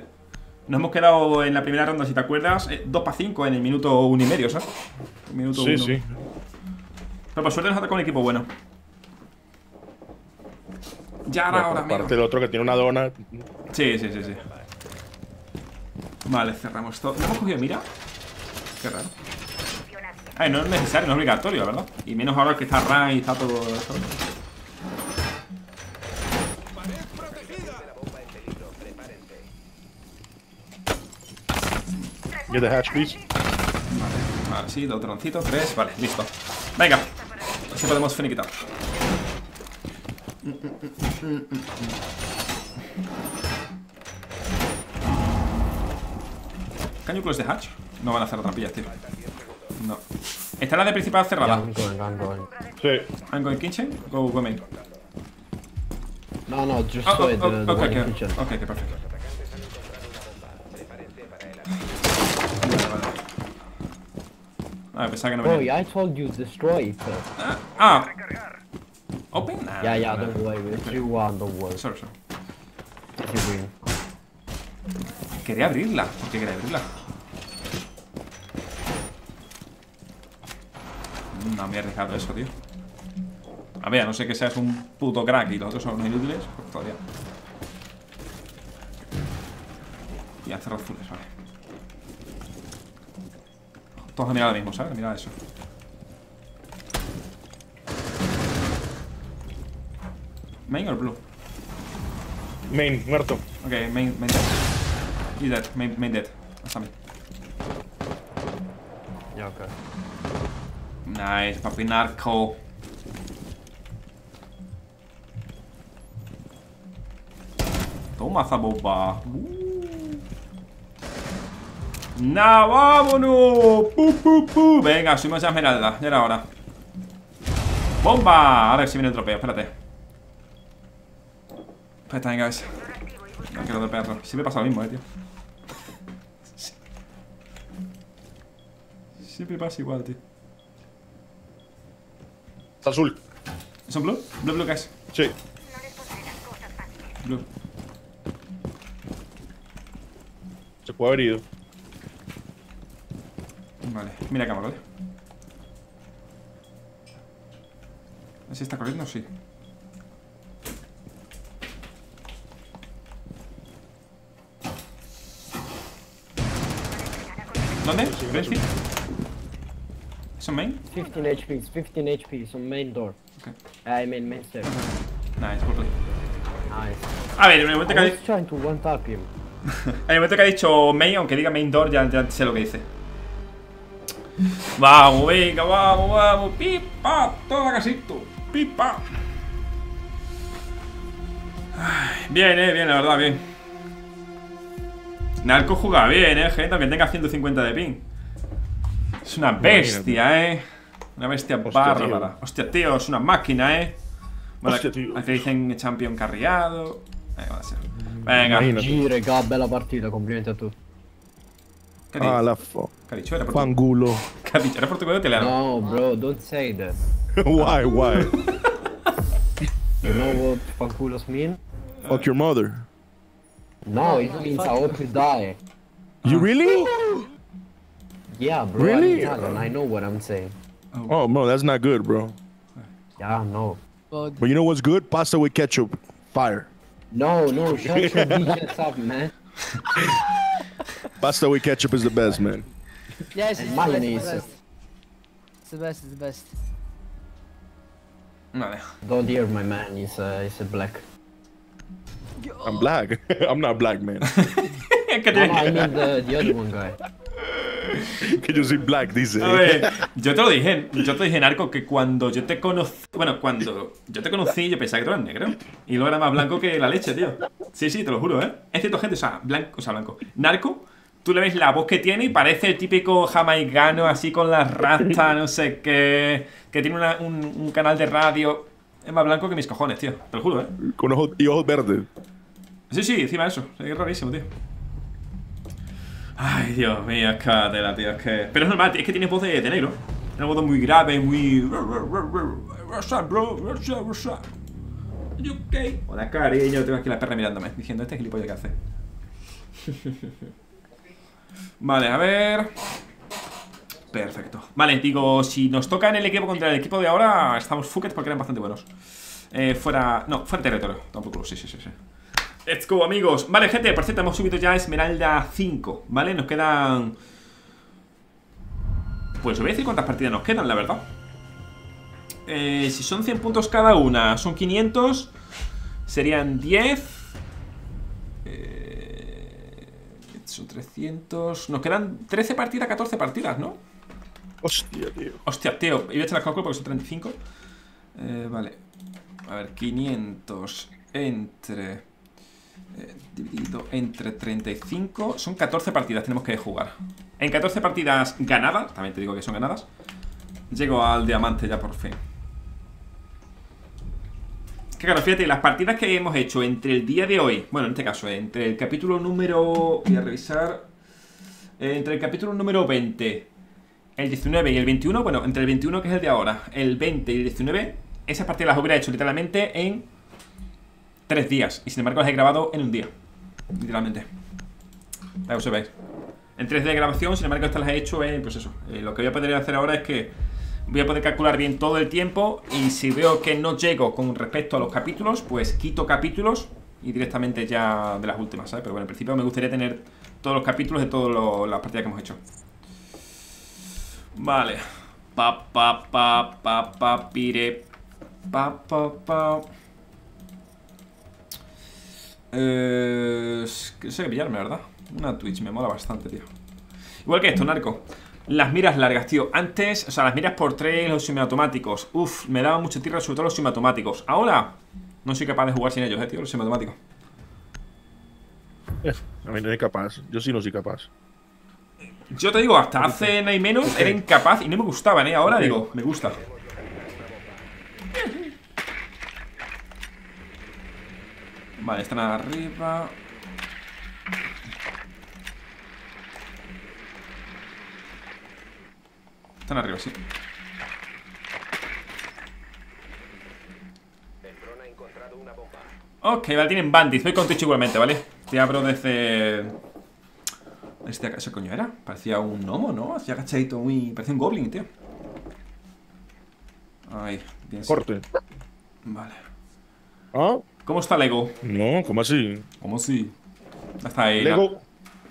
Nos hemos quedado en la primera ronda, si te acuerdas, 2-5 en el minuto 1 y medio, ¿sabes? Minuto 1. Sí, sí. Pero por suerte nos atacó un equipo bueno. Ya ahora, ahora mismo. Aparte del otro que tiene una dona. Sí, sí, sí, sí. Vale, cerramos todo. ¿No hemos cogido mira? Qué raro. Ay, no es necesario, no es obligatorio, ¿verdad? Y menos ahora que está Ran y está todo. Get the hatch, please. Vale, vale, sí, dos troncitos, 3, vale, listo. Venga, así podemos finiquitar. ¿Can you close the hatch? No van a hacer trampillas, tío. No. Está la de principal cerrada. Sí. I'm going kitchen, go women. No, no, just go it. Ok, perfecto. Ah, pensaba que no venía. Bro, I told you destroy it. Ah. Open? Nah, yeah, yeah, don't worry. You won the world. Sorry, sorry. Quería abrirla. ¿Por qué quería abrirla? No me he arriesgado eso, tío. A ver, a no ser que seas un puto crack y los otros son unos inútiles, pues todavía. Y a cerrar azules, vale. Todos a mirar ahora mismo, ¿sabes? A mirar eso. ¿Main o blue? Main, muerto. Ok, main dead. He's dead, main dead. Azami. Ya, ok. Nice, papi narco. Toma, zaboba. ¡Nah, vámonos! ¡Pu, pu, pu! Venga, subimos a Esmeralda. Ya era hora. ¡Bomba! A ver si viene el tropeo, espérate. Espérate, venga, guys. No quiero tropearlo. Siempre pasa lo mismo, tío. Siempre pasa igual, tío. Está azul. ¿Son blue? Blue, guys. Sí. Blue. Se puede haber ido. Vale, mira cámara, ¿vale? ¿Si está corriendo? Sí. ¿Dónde? ¿Benfield? ¿Es un main? 15 HP, es un main door. Ok. I mean, main stairs. Nice, por play. Nice. A ver, en el momento que ha dicho... En el momento que ha dicho main, aunque diga main door, ya sé lo que dice. Vamos, venga, vamos, vamos. Pipa, toda casito. Pipa. Ay, bien, bien, la verdad, bien. Narco juega bien, gente, aunque tenga 150 de ping. Es una bestia, Una bestia bárbara. Hostia, tío, es una máquina, Bueno, aquí dicen Champion carriado. Buonasera. Venga. Gire, regà, bella partita, complimenti a tutti. Cali. Ah, la fo. Cali, c'è la portuguese. Cali, era portogallo o italiano? No, bro, don't say that. Why? You know what fanculos mean? Fuck your mother. No, it means I hope you die. You really? Yeah, bro. Really? I'm Italian, I know what I'm saying. Oh, bro, that's not good, bro. Yeah, no. But you know what's good? Pasta with ketchup. Fire. No, shut your bitches up, man. Pasta with ketchup is the best, man. Yes, it's mayonnaise. It's the best. No. Don't hear my man, he's a black. I'm black? I'm not black, man. I mean the other one guy. Que yo soy black, dice. A ver, yo te lo dije, Narco, que cuando yo te conocí, yo pensaba que tú eras negro. Y luego era más blanco que la leche, tío. Sí, te lo juro, ¿eh? Es cierto, gente, o sea, blanco. Narco, tú le ves la voz que tiene y parece el típico jamaicano, así con las rastas, no sé qué, que tiene un canal de radio. Es más blanco que mis cojones, tío, te lo juro, ¿eh? Con ojos verdes. Sí, encima de eso, es rarísimo, tío. Ay, Dios mío, es que tela, tío, es que... Pero es normal, es que tienes voz de negro. Una voz muy grave, muy... What's up, bro? What's up? You okay? Hola, cariño, tengo aquí la perra mirándome, diciendo, este gilipollas que hace. Vale, a ver... Perfecto. Vale, digo, si nos toca en el equipo contra el equipo de ahora, estamos fucked porque eran bastante buenos. Fuera territorio. Tampoco, sí. Let's go, amigos. Vale, gente, por cierto, hemos subido ya a Esmeralda 5, ¿vale? Nos quedan... Pues os voy a decir cuántas partidas nos quedan, la verdad. Si son 100 puntos cada una, son 500. Serían 10. Son 300. Nos quedan 13 partidas, 14 partidas, ¿no? Hostia, tío. Voy a echar las cálculas porque son 35. Vale. A ver, 500 entre... dividido entre 35. Son 14 partidas, tenemos que jugar. En 14 partidas ganadas. También te digo que son ganadas. Llego al diamante ya por fin. Que claro, fíjate, las partidas que hemos hecho entre el día de hoy, bueno, en este caso, entre el capítulo número... Voy a revisar. Entre el capítulo número 20, el 19 y el 21. Bueno, entre el 21, que es el de ahora, el 20 y el 19, esas partidas las hubiera hecho literalmente en 3 días, y sin embargo las he grabado en un día. Literalmente. Para que os sepáis. En 3 días de grabación, sin embargo estas las he hecho en... Pues eso, lo que voy a poder hacer ahora es que voy a poder calcular bien todo el tiempo. Y si veo que no llego con respecto a los capítulos, pues quito capítulos y directamente ya de las últimas, ¿sabes? Pero bueno, en principio me gustaría tener todos los capítulos de todas las partidas que hemos hecho. Vale. Eso hay que pillarme, ¿verdad? Una Twitch, me mola bastante, tío. Igual que esto, Narco. Las miras largas, tío. Antes, o sea, las miras por 3, los semiautomáticos. Uf, me daban mucho tierra, sobre todo los semiautomáticos. Ahora, no soy capaz de jugar sin ellos, tío, los semiautomáticos. A mí no soy capaz. Yo sí no soy capaz. Yo te digo, hasta hace nada y menos era incapaz y no me gustaban, ¿eh? Ahora digo, me gusta. Vale, están arriba. Están arriba, sí. Ok, vale, tienen Bandit. Voy con Twitch igualmente, ¿vale? Te abro desde... Este acá, ¿eso coño era? Parecía un gnomo, ¿no? Hacía agachadito muy... Parecía un goblin, tío. Ay, bien. Corte. Vale. ¿Ah? ¿Cómo está Lego? No, ¿cómo así? ¿Cómo así? Está ahí. ¿Lego? ¿No?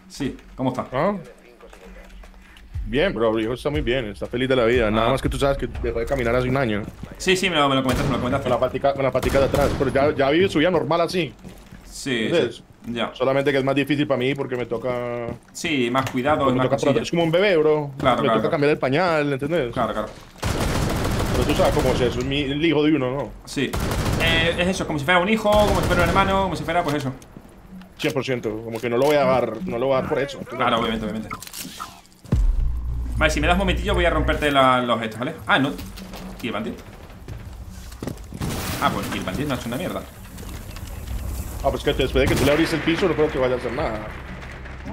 Sí, ¿cómo está? ¿Ah? Bien, bro, hijo, está muy bien, está feliz de la vida. Nada más que tú sabes que dejó de caminar hace un año. Sí, me lo comentaste. Con la patica de atrás, pero ya vive su vida normal así. Sí, entonces, ya. Solamente que es más difícil para mí porque me toca... Sí, más cuidado, es más cosilla. Es como un bebé, bro. Claro. Toca cambiar el pañal, ¿entendés? Claro. Pero tú sabes cómo es eso, es el hijo de uno, ¿no? Sí. Es eso, como si fuera un hijo, como si fuera un hermano, como si fuera, pues eso. 100%, como que no lo voy a dar por eso. Claro, obviamente. Vale, si me das un momentillo voy a romperte los estos, ¿vale? Ah, no. Y el bandit. Ah, pues el bandit no ha hecho una mierda. Ah, pues que después de que tú le abrís el piso no creo que vaya a hacer nada.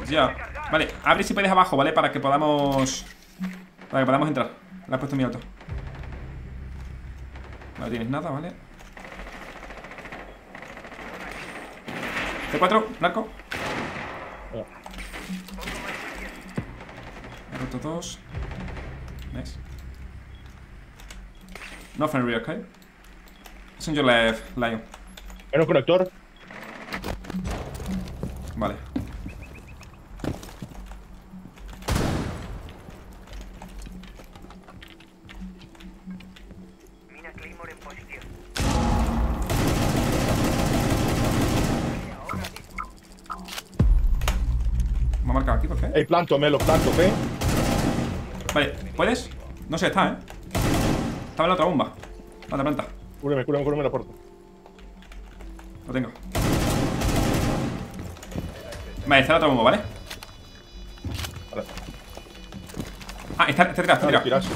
Ya. Vale, abre si puedes abajo, ¿vale? Para que podamos... para que podamos entrar. La he puesto muy alto. No tienes nada, ¿vale? C4, narco. He roto dos. ¿Ves? No Fenrir, ¿ok? Es un your left, Lion. ¿Era un conector? Vale. Mina Claymore en posición. Me ha marcado aquí, ¿por qué? Hey, planto, me lo planto, ¿ok? Vale, ¿puedes? No sé, está, ¿eh? Estaba en la otra bomba. Planta, planta. Cúreme, cúreme, cúreme la puerta. Lo tengo. Vale, está la otra bomba, ¿vale? Vale. Ah, está tirado, está tirado.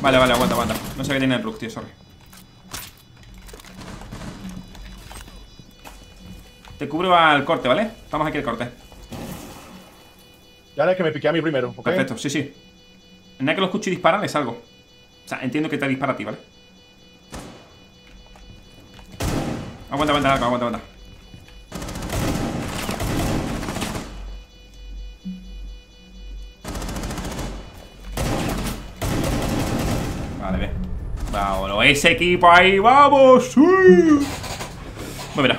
Vale, vale, aguanta, aguanta. No sé qué tiene el Rook, tío, sorry. Te cubro al corte, ¿vale? Estamos aquí el corte. Ya es que me piqué a mí primero, ¿ok? Perfecto, sí, sí. Nada que lo escuche y dispara, le salgo. O sea, entiendo que te dispara a ti, ¿vale? Aguanta, aguanta, aguanta, aguanta. Vale, ve. Vámonos, ese equipo ahí, vamos. ¡Sí! Bueno, mira.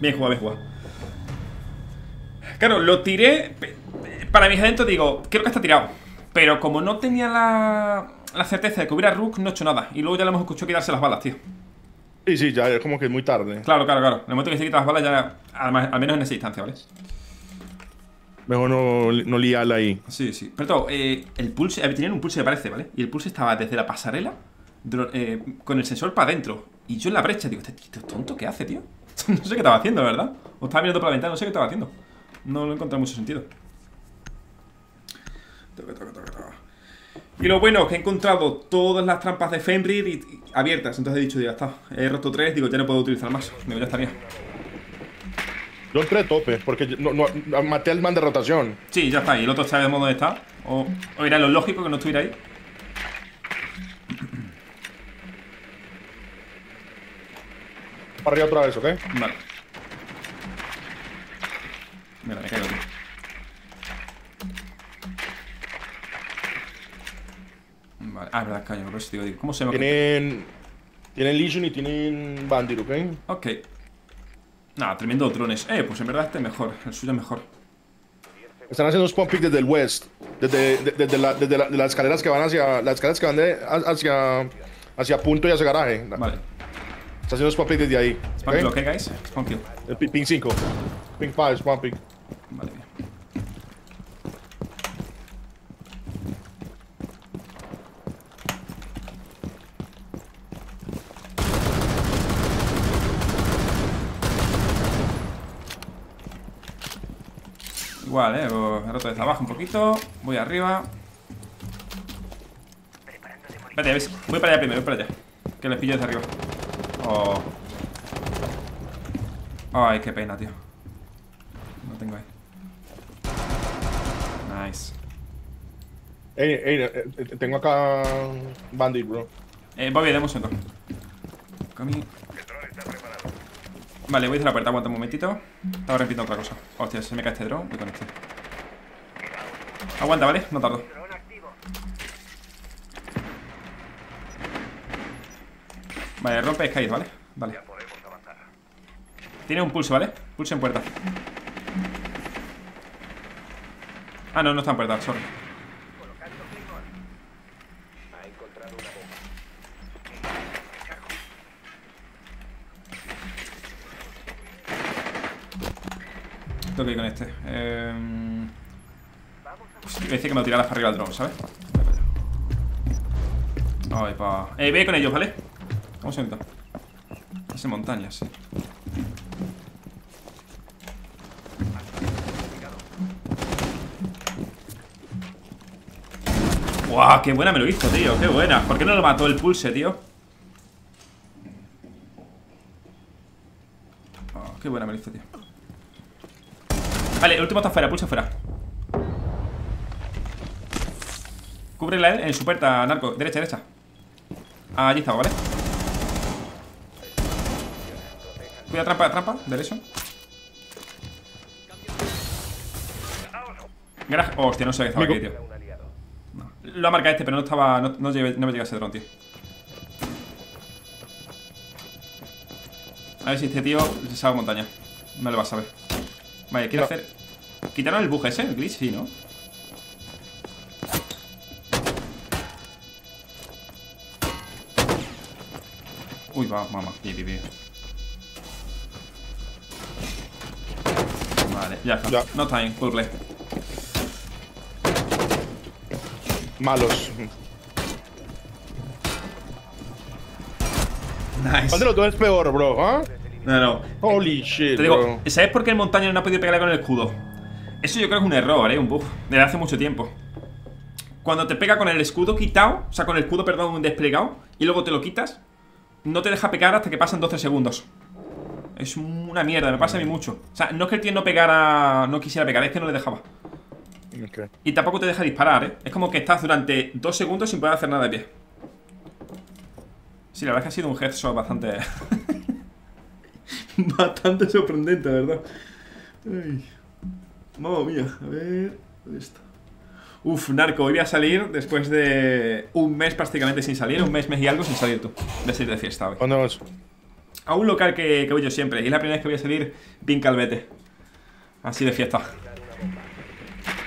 Bien jugado, bien jugado. Claro, lo tiré. Para mis adentros digo, creo que está tirado. Pero como no tenía la certeza de que hubiera Rook, no he hecho nada. Y luego ya lo hemos escuchado quitarse las balas, tío. Sí, sí, ya es como que es muy tarde. Claro, claro, claro. En el momento que se quita las balas ya, al menos en esa distancia, ¿vale? Mejor no liarla ahí. Sí, sí. Pero todo, el pulse, tenían un pulse me parece, ¿vale? Y el pulse estaba desde la pasarela con el sensor para adentro. Y yo en la brecha, digo, ¿este tonto qué hace, tío? No sé qué estaba haciendo, la verdad. O estaba mirando por la ventana, no sé qué estaba haciendo. No lo he encontrado mucho sentido. Y lo bueno es que he encontrado todas las trampas de Fenrir y abiertas, entonces he dicho, ya está. He roto tres, digo, ya no puedo utilizar más. Digo, ya estaría. Yo entré tope, porque no, maté al man de rotación. Sí, ya está, y el otro sabemos dónde está. O era lo lógico que no estuviera ahí. Para arriba otra vez, ¿ok? Vale. Mira, me caigo aquí. Vale. Ah, es verdad, caño, por eso te digo, ¿cómo se llama? Tienen Legion y tienen Bandit, ¿ok? Ok. Nada, tremendo drones. Pues en verdad este es mejor, el suyo es mejor. Están haciendo spawn pick desde el west. Desde las escaleras que van hacia. Las escaleras que van hacia punto y hacia garaje. Vale. Está haciendo spawn pick desde ahí. Spawn kill, ¿ok, guys? Spawn kill. Ping 5. Ping 5, spawn pick. Vale, bien. Igual, he roto desde abajo un poquito. Voy arriba. Espérate, ¿ves? Voy para allá primero, voy para allá. Que les pillo desde arriba. Oh. Ay, qué pena, tío. No tengo ahí. Nice. Tengo acá Bandit, bro. Bobby, demos un segundo. Vale, voy a hacer la puerta, aguanta un momentito. Estaba repitiendo otra cosa. Hostia, se me cae este drone, voy con este. Aguanta, ¿vale? No tardo. Vale, rompe caído, ¿vale? Vale. Tiene un pulso, ¿vale? Pulso en puerta. Ah, no, no está en puerta, sorry. Que con este parece que me lo tirarás para arriba el drone, ¿sabes? Ay, pa. Ve con ellos, ¿vale? Vamos a intentar. Es en montaña, sí. ¡Guau! ¡Qué buena me lo hizo, tío! ¡Qué buena! ¿Por qué no lo mató el pulse, tío? Oh, qué buena me lo hizo, tío. Vale, el último está fuera, Pulse fuera. Cúbrela en su puerta, Narco. Derecha, derecha. Allí está, ¿vale? Cuidado, trampa, trampa. Derecho. Garage. Oh, hostia, no sé qué estaba aquí, tío. No. Lo ha marcado este, pero no estaba. No me llega ese dron, tío. A ver si este tío se sabe montaña. No le va a saber. Vale, quiero hacer. ¿Quitaron el bug ese? ¿El glitch? Sí, ¿no? Uy, va, mamá. Vale, ya está. Ya. No está bien, puzzle. Malos. Nice. Cuando lo tuyo es peor, bro, ¿eh? No, no. Holy shit. Te digo, bro. ¿Sabes por qué el montañero no ha podido pegarle con el escudo? Eso yo creo que es un error, ¿eh? Un bug. Desde hace mucho tiempo. Cuando te pega con el escudo quitado, o sea, con el escudo, perdón, desplegado, y luego te lo quitas, no te deja pegar hasta que pasan 12 segundos. Es una mierda, me pasa a mí mucho. O sea, no es que el tío no pegara, no quisiera pegar, es que no le dejaba. Okay. Y tampoco te deja disparar, ¿eh? Es como que estás durante 2 segundos sin poder hacer nada de pie. Sí, la verdad es que ha sido un headshot bastante... bastante sorprendente, ¿verdad? Ay. Mamma mía, a ver... ¿dónde está? Uf, Narco, hoy voy a salir después de un mes prácticamente sin salir. Un mes, mes y algo sin salir tú. Voy a salir de fiesta hoy. ¿Dónde vas? A un local que voy yo siempre. Y es la primera vez que voy a salir bien calvete. Así de fiesta.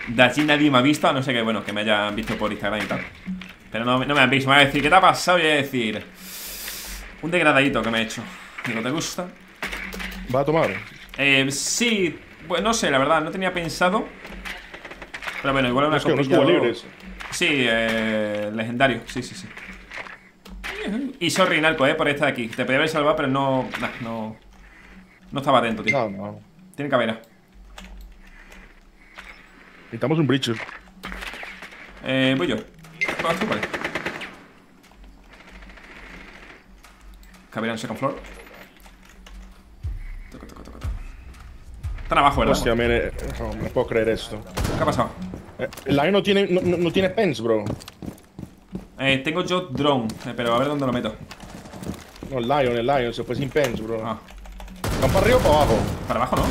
De allí nadie me ha visto, a no sé que, bueno, que me hayan visto por Instagram y tal. Pero no me han visto, me van a decir, ¿qué te ha pasado? Voy a decir... un degradadito que me he hecho. Digo, ¿te gusta? ¿Va a tomar? Sí, pues no sé, la verdad, no tenía pensado. Pero bueno, igual una copilla libre. Sí, legendario, sí. Y sorry, Narco, por estar aquí. Te podía haber salvado, pero no... no estaba atento, tío. No. Tiene Caveira. Necesitamos un breacher. Voy yo. Vas tú, vale. Caveira en second floor. Toca. Están abajo, ¿verdad? Hostia, no puedo creer esto. ¿Qué ha pasado? Lion no tiene pens, bro. Tengo yo drone, pero a ver dónde lo meto. No, el Lion se fue sin pens, bro. Ah. ¿Están para arriba o para abajo? Para abajo, ¿no?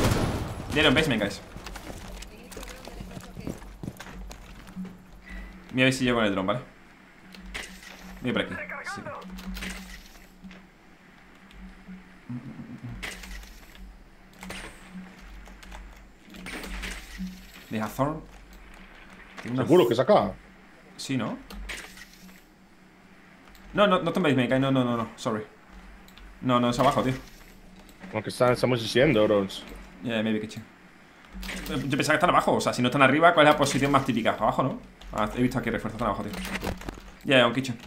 Viene en basement, guys. Mira a ver si llego con el drone, ¿vale? Mira por aquí. Sí. Deja Thorn. ¿Seguro que es acá? Sí, ¿no? No toméis me cae. No, sorry. No, es abajo, tío. Lo que estamos diciendo, bro. Yeah, maybe kitchen. Yo pensaba que están abajo, o sea, si no están arriba, ¿cuál es la posición más típica? Abajo, ¿no? Ah, he visto aquí refuerzos, están abajo, tío. Yeah, un kitchen.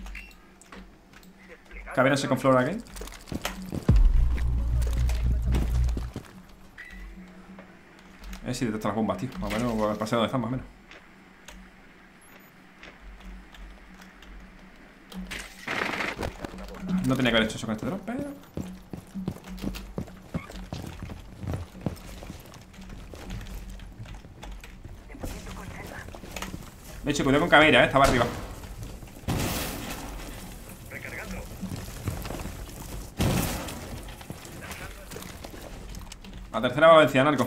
Caveira second floor again. A ver si detecta las bombas, tío. Más o menos, el paseo donde están, más o menos. No tenía que haber hecho eso con este drone, pero... de hecho, cuidado con Caveira, estaba arriba. Recargando. La tercera valencia, Narco.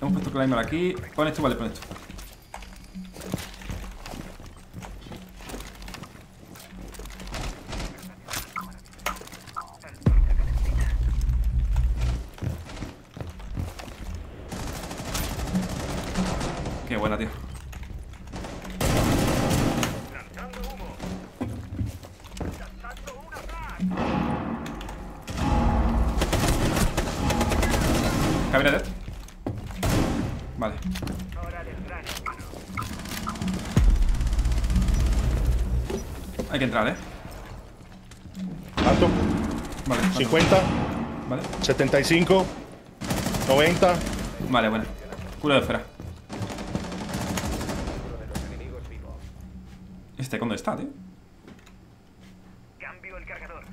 Hemos puesto Claymor aquí. Pon esto, vale, pon esto. Qué buena, tío. Caveira dead. Vale. Hay que entrar, Alto. Vale. 50. Vale. 75. 90. Vale, bueno. Cura de esfera. ¿Este dónde está, tío? Cambio el cargador.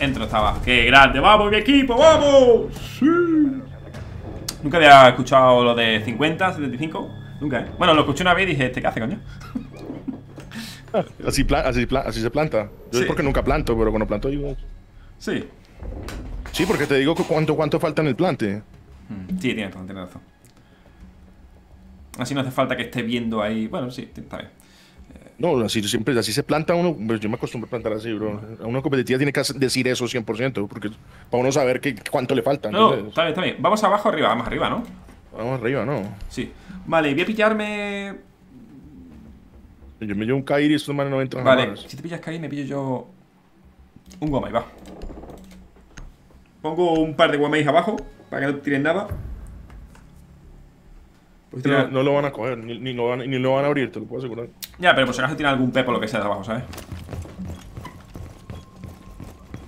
Entro hasta abajo. ¡Qué grande! ¡Vamos, mi equipo! ¡Vamos! ¡Sí! Nunca había escuchado lo de 50, 75. Nunca, ¿eh? Bueno, lo escuché una vez y dije, ¿este qué hace, coño? Así se planta. Yo sí. Es porque nunca planto, pero cuando planto digo... Sí. Sí, porque te digo cuánto falta en el plante. Sí, tienes razón. Así no hace falta que esté viendo ahí... Bueno, sí, está bien. No, así siempre, así se planta uno. Yo me acostumbro a plantar así, bro. A una competitiva tiene que decir eso 100%, porque para uno saber cuánto le falta. No, entonces... está bien, está bien. Vamos abajo, arriba, vamos arriba, ¿no? Vamos arriba, ¿no? Sí. Vale, voy a pillarme... Yo me llevo un Kairi y estos manes no entran. Vale, si te pillas Kairi, me pillo yo... Un Guamai, va. Pongo un par de Guamais abajo, para que no tiren nada. Pues no lo van a coger, ni lo van a abrir, te lo puedo asegurar. Ya, pero por si acaso tiene algún pepo o lo que sea de abajo, ¿sabes?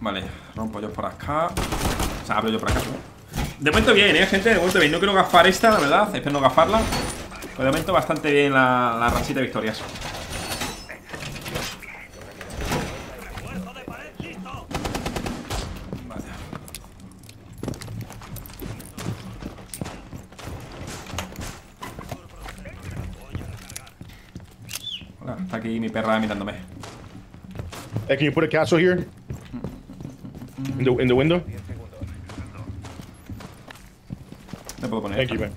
Vale, rompo yo por acá. O sea, abro yo por acá, ¿no? De momento bien, gente, de momento bien. No quiero gafar esta, la verdad, espero no gafarla. Pero de momento bastante bien la rachita de victorias. Está aquí mi perra mirándome. Hey, can you put a castle here? In the window? Le puedo poner. Thank you, man.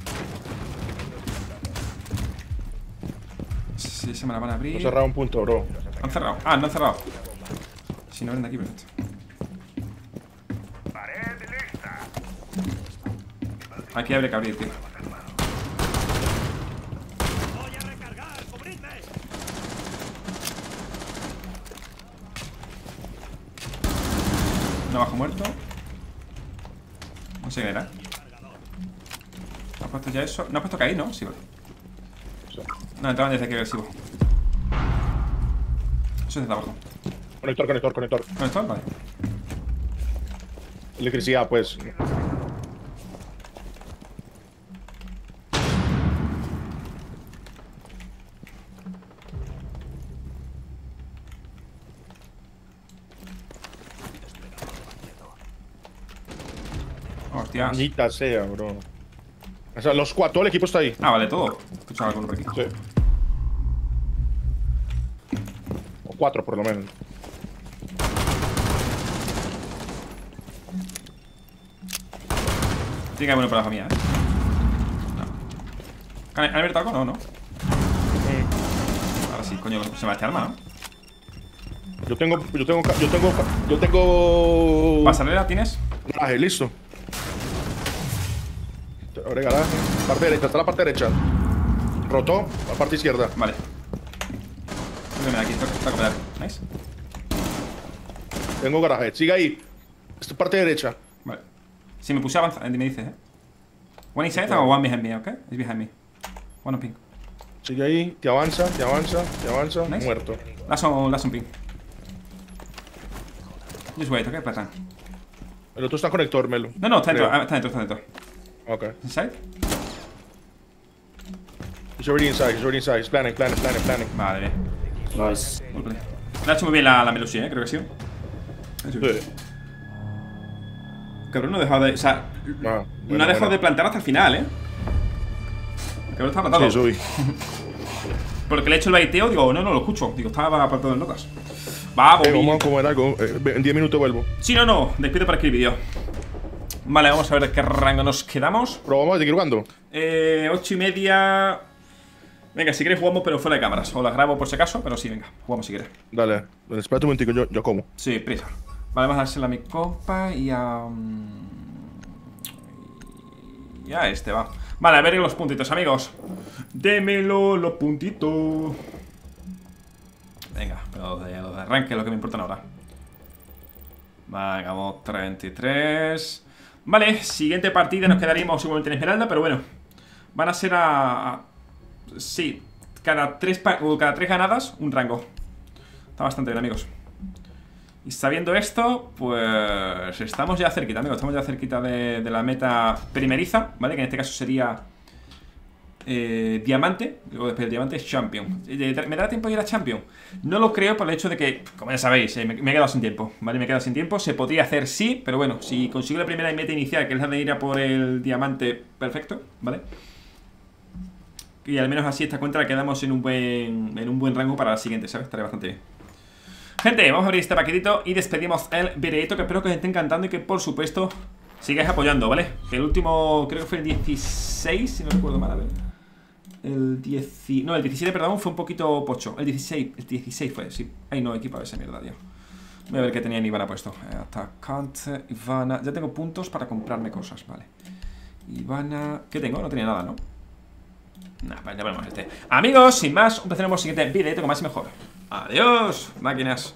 Sí, se me la van a abrir. Han cerrado un punto, bro. Han cerrado. Ah, no han cerrado. Si no abren de aquí, perfecto. Aquí abre que abrir, tío. Abajo muerto. No sé qué era. ¿Has puesto ya eso? ¿No has puesto caí, no? Sí, vale. No, entraban desde aquí agresivo. Eso es desde abajo. Conector. ¿Conector? Vale. Electricidad, pues. Maldita sea, bro. O sea, los cuatro, todo el equipo está ahí. Ah, vale, todo. Escuchaba algo por aquí. Sí. O cuatro, por lo menos. Tiene que haber uno para la familia, ¿eh? No. ¿Han abierto algo? No, no. Ahora sí, coño, se me va este arma, ¿no? Yo tengo. ¿Pasarela tienes? Ah, listo. Abre garaje. Parte derecha, está la parte derecha. Rotó, la parte izquierda. Vale. Aquí, está. Nice. Tengo garaje, sigue ahí. Esta parte derecha. Vale. Si me puse a avanzar, me dices, ¿eh? One inside o one behind me, ¿ok? It's behind me. One on ping. Sigue ahí, te avanza. Nice. Muerto. Last on ping. Just wait, ¿ok? Platan. El otro está en conector, Melo. No, está dentro. Okay. Inside? He's already inside. He's planning. Vale, bien. Nice. Le ha hecho muy bien la melosía, creo que sí. Sí. Cabrón no ha dejado de... O sea, no ha dejado de plantar hasta el final, ¿eh? El cabrón estaba matado. Sí, soy. Porque le he hecho el baiteo, digo, no lo escucho. Digo, estaba apartado en notas. Vamos, vamos a comer algo. En 10 minutos vuelvo. Sí, no. Despido para escribir vídeo. Vale, vamos a ver de qué rango nos quedamos. Pero vamos a seguir jugando. 8:30. Venga, si queréis jugamos, pero fuera de cámaras. O las grabo por si acaso, pero sí, venga, jugamos si quieres. Dale, espérate un momentico, yo como. Sí, prisa. Vale, vamos a dársela a mi copa y a... Y a este, va. Vale, a ver los puntitos, amigos. Démelo los puntitos. Venga, pero los de arranque es lo que me importan ahora. Vale, vamos, 33. Vale, siguiente partida nos quedaríamos igualmente en Esmeralda, pero bueno. Van a ser a... Sí, cada tres ganadas, un rango. Está bastante bien, amigos. Y sabiendo esto, pues... Estamos ya cerquita, amigos. Estamos ya cerquita de la meta primeriza, ¿vale? Que en este caso sería... Diamante, o después de Diamante es Champion. ¿Me dará tiempo de ir a Champion? No lo creo por el hecho de que, como ya sabéis, me he quedado sin tiempo, ¿vale? Me he quedado sin tiempo. Se podría hacer, sí, pero bueno, si consigo la primera meta inicial, que es la de ir a por el diamante, perfecto, ¿vale? Y al menos así esta cuenta la quedamos en un buen rango para la siguiente, ¿sabes? Estaré bastante bien. Gente, vamos a abrir este paquetito y despedimos el videito, que espero que os esté encantando y que, por supuesto, sigáis apoyando, ¿vale? Que el último, creo que fue el 16, si no recuerdo mal, a ver. El 17, perdón, fue un poquito pocho. El 16 fue, sí. Ay, no, equipa esa mierda, tío. Voy a ver qué tenía en Ivana puesto. Atacante, Ivana. Ya tengo puntos para comprarme cosas, vale. Ivana. ¿Qué tengo? No tenía nada, ¿no? Nah, vale, ya ponemos este. Amigos, sin más, un placer en el siguiente video con más y mejor. Adiós, máquinas.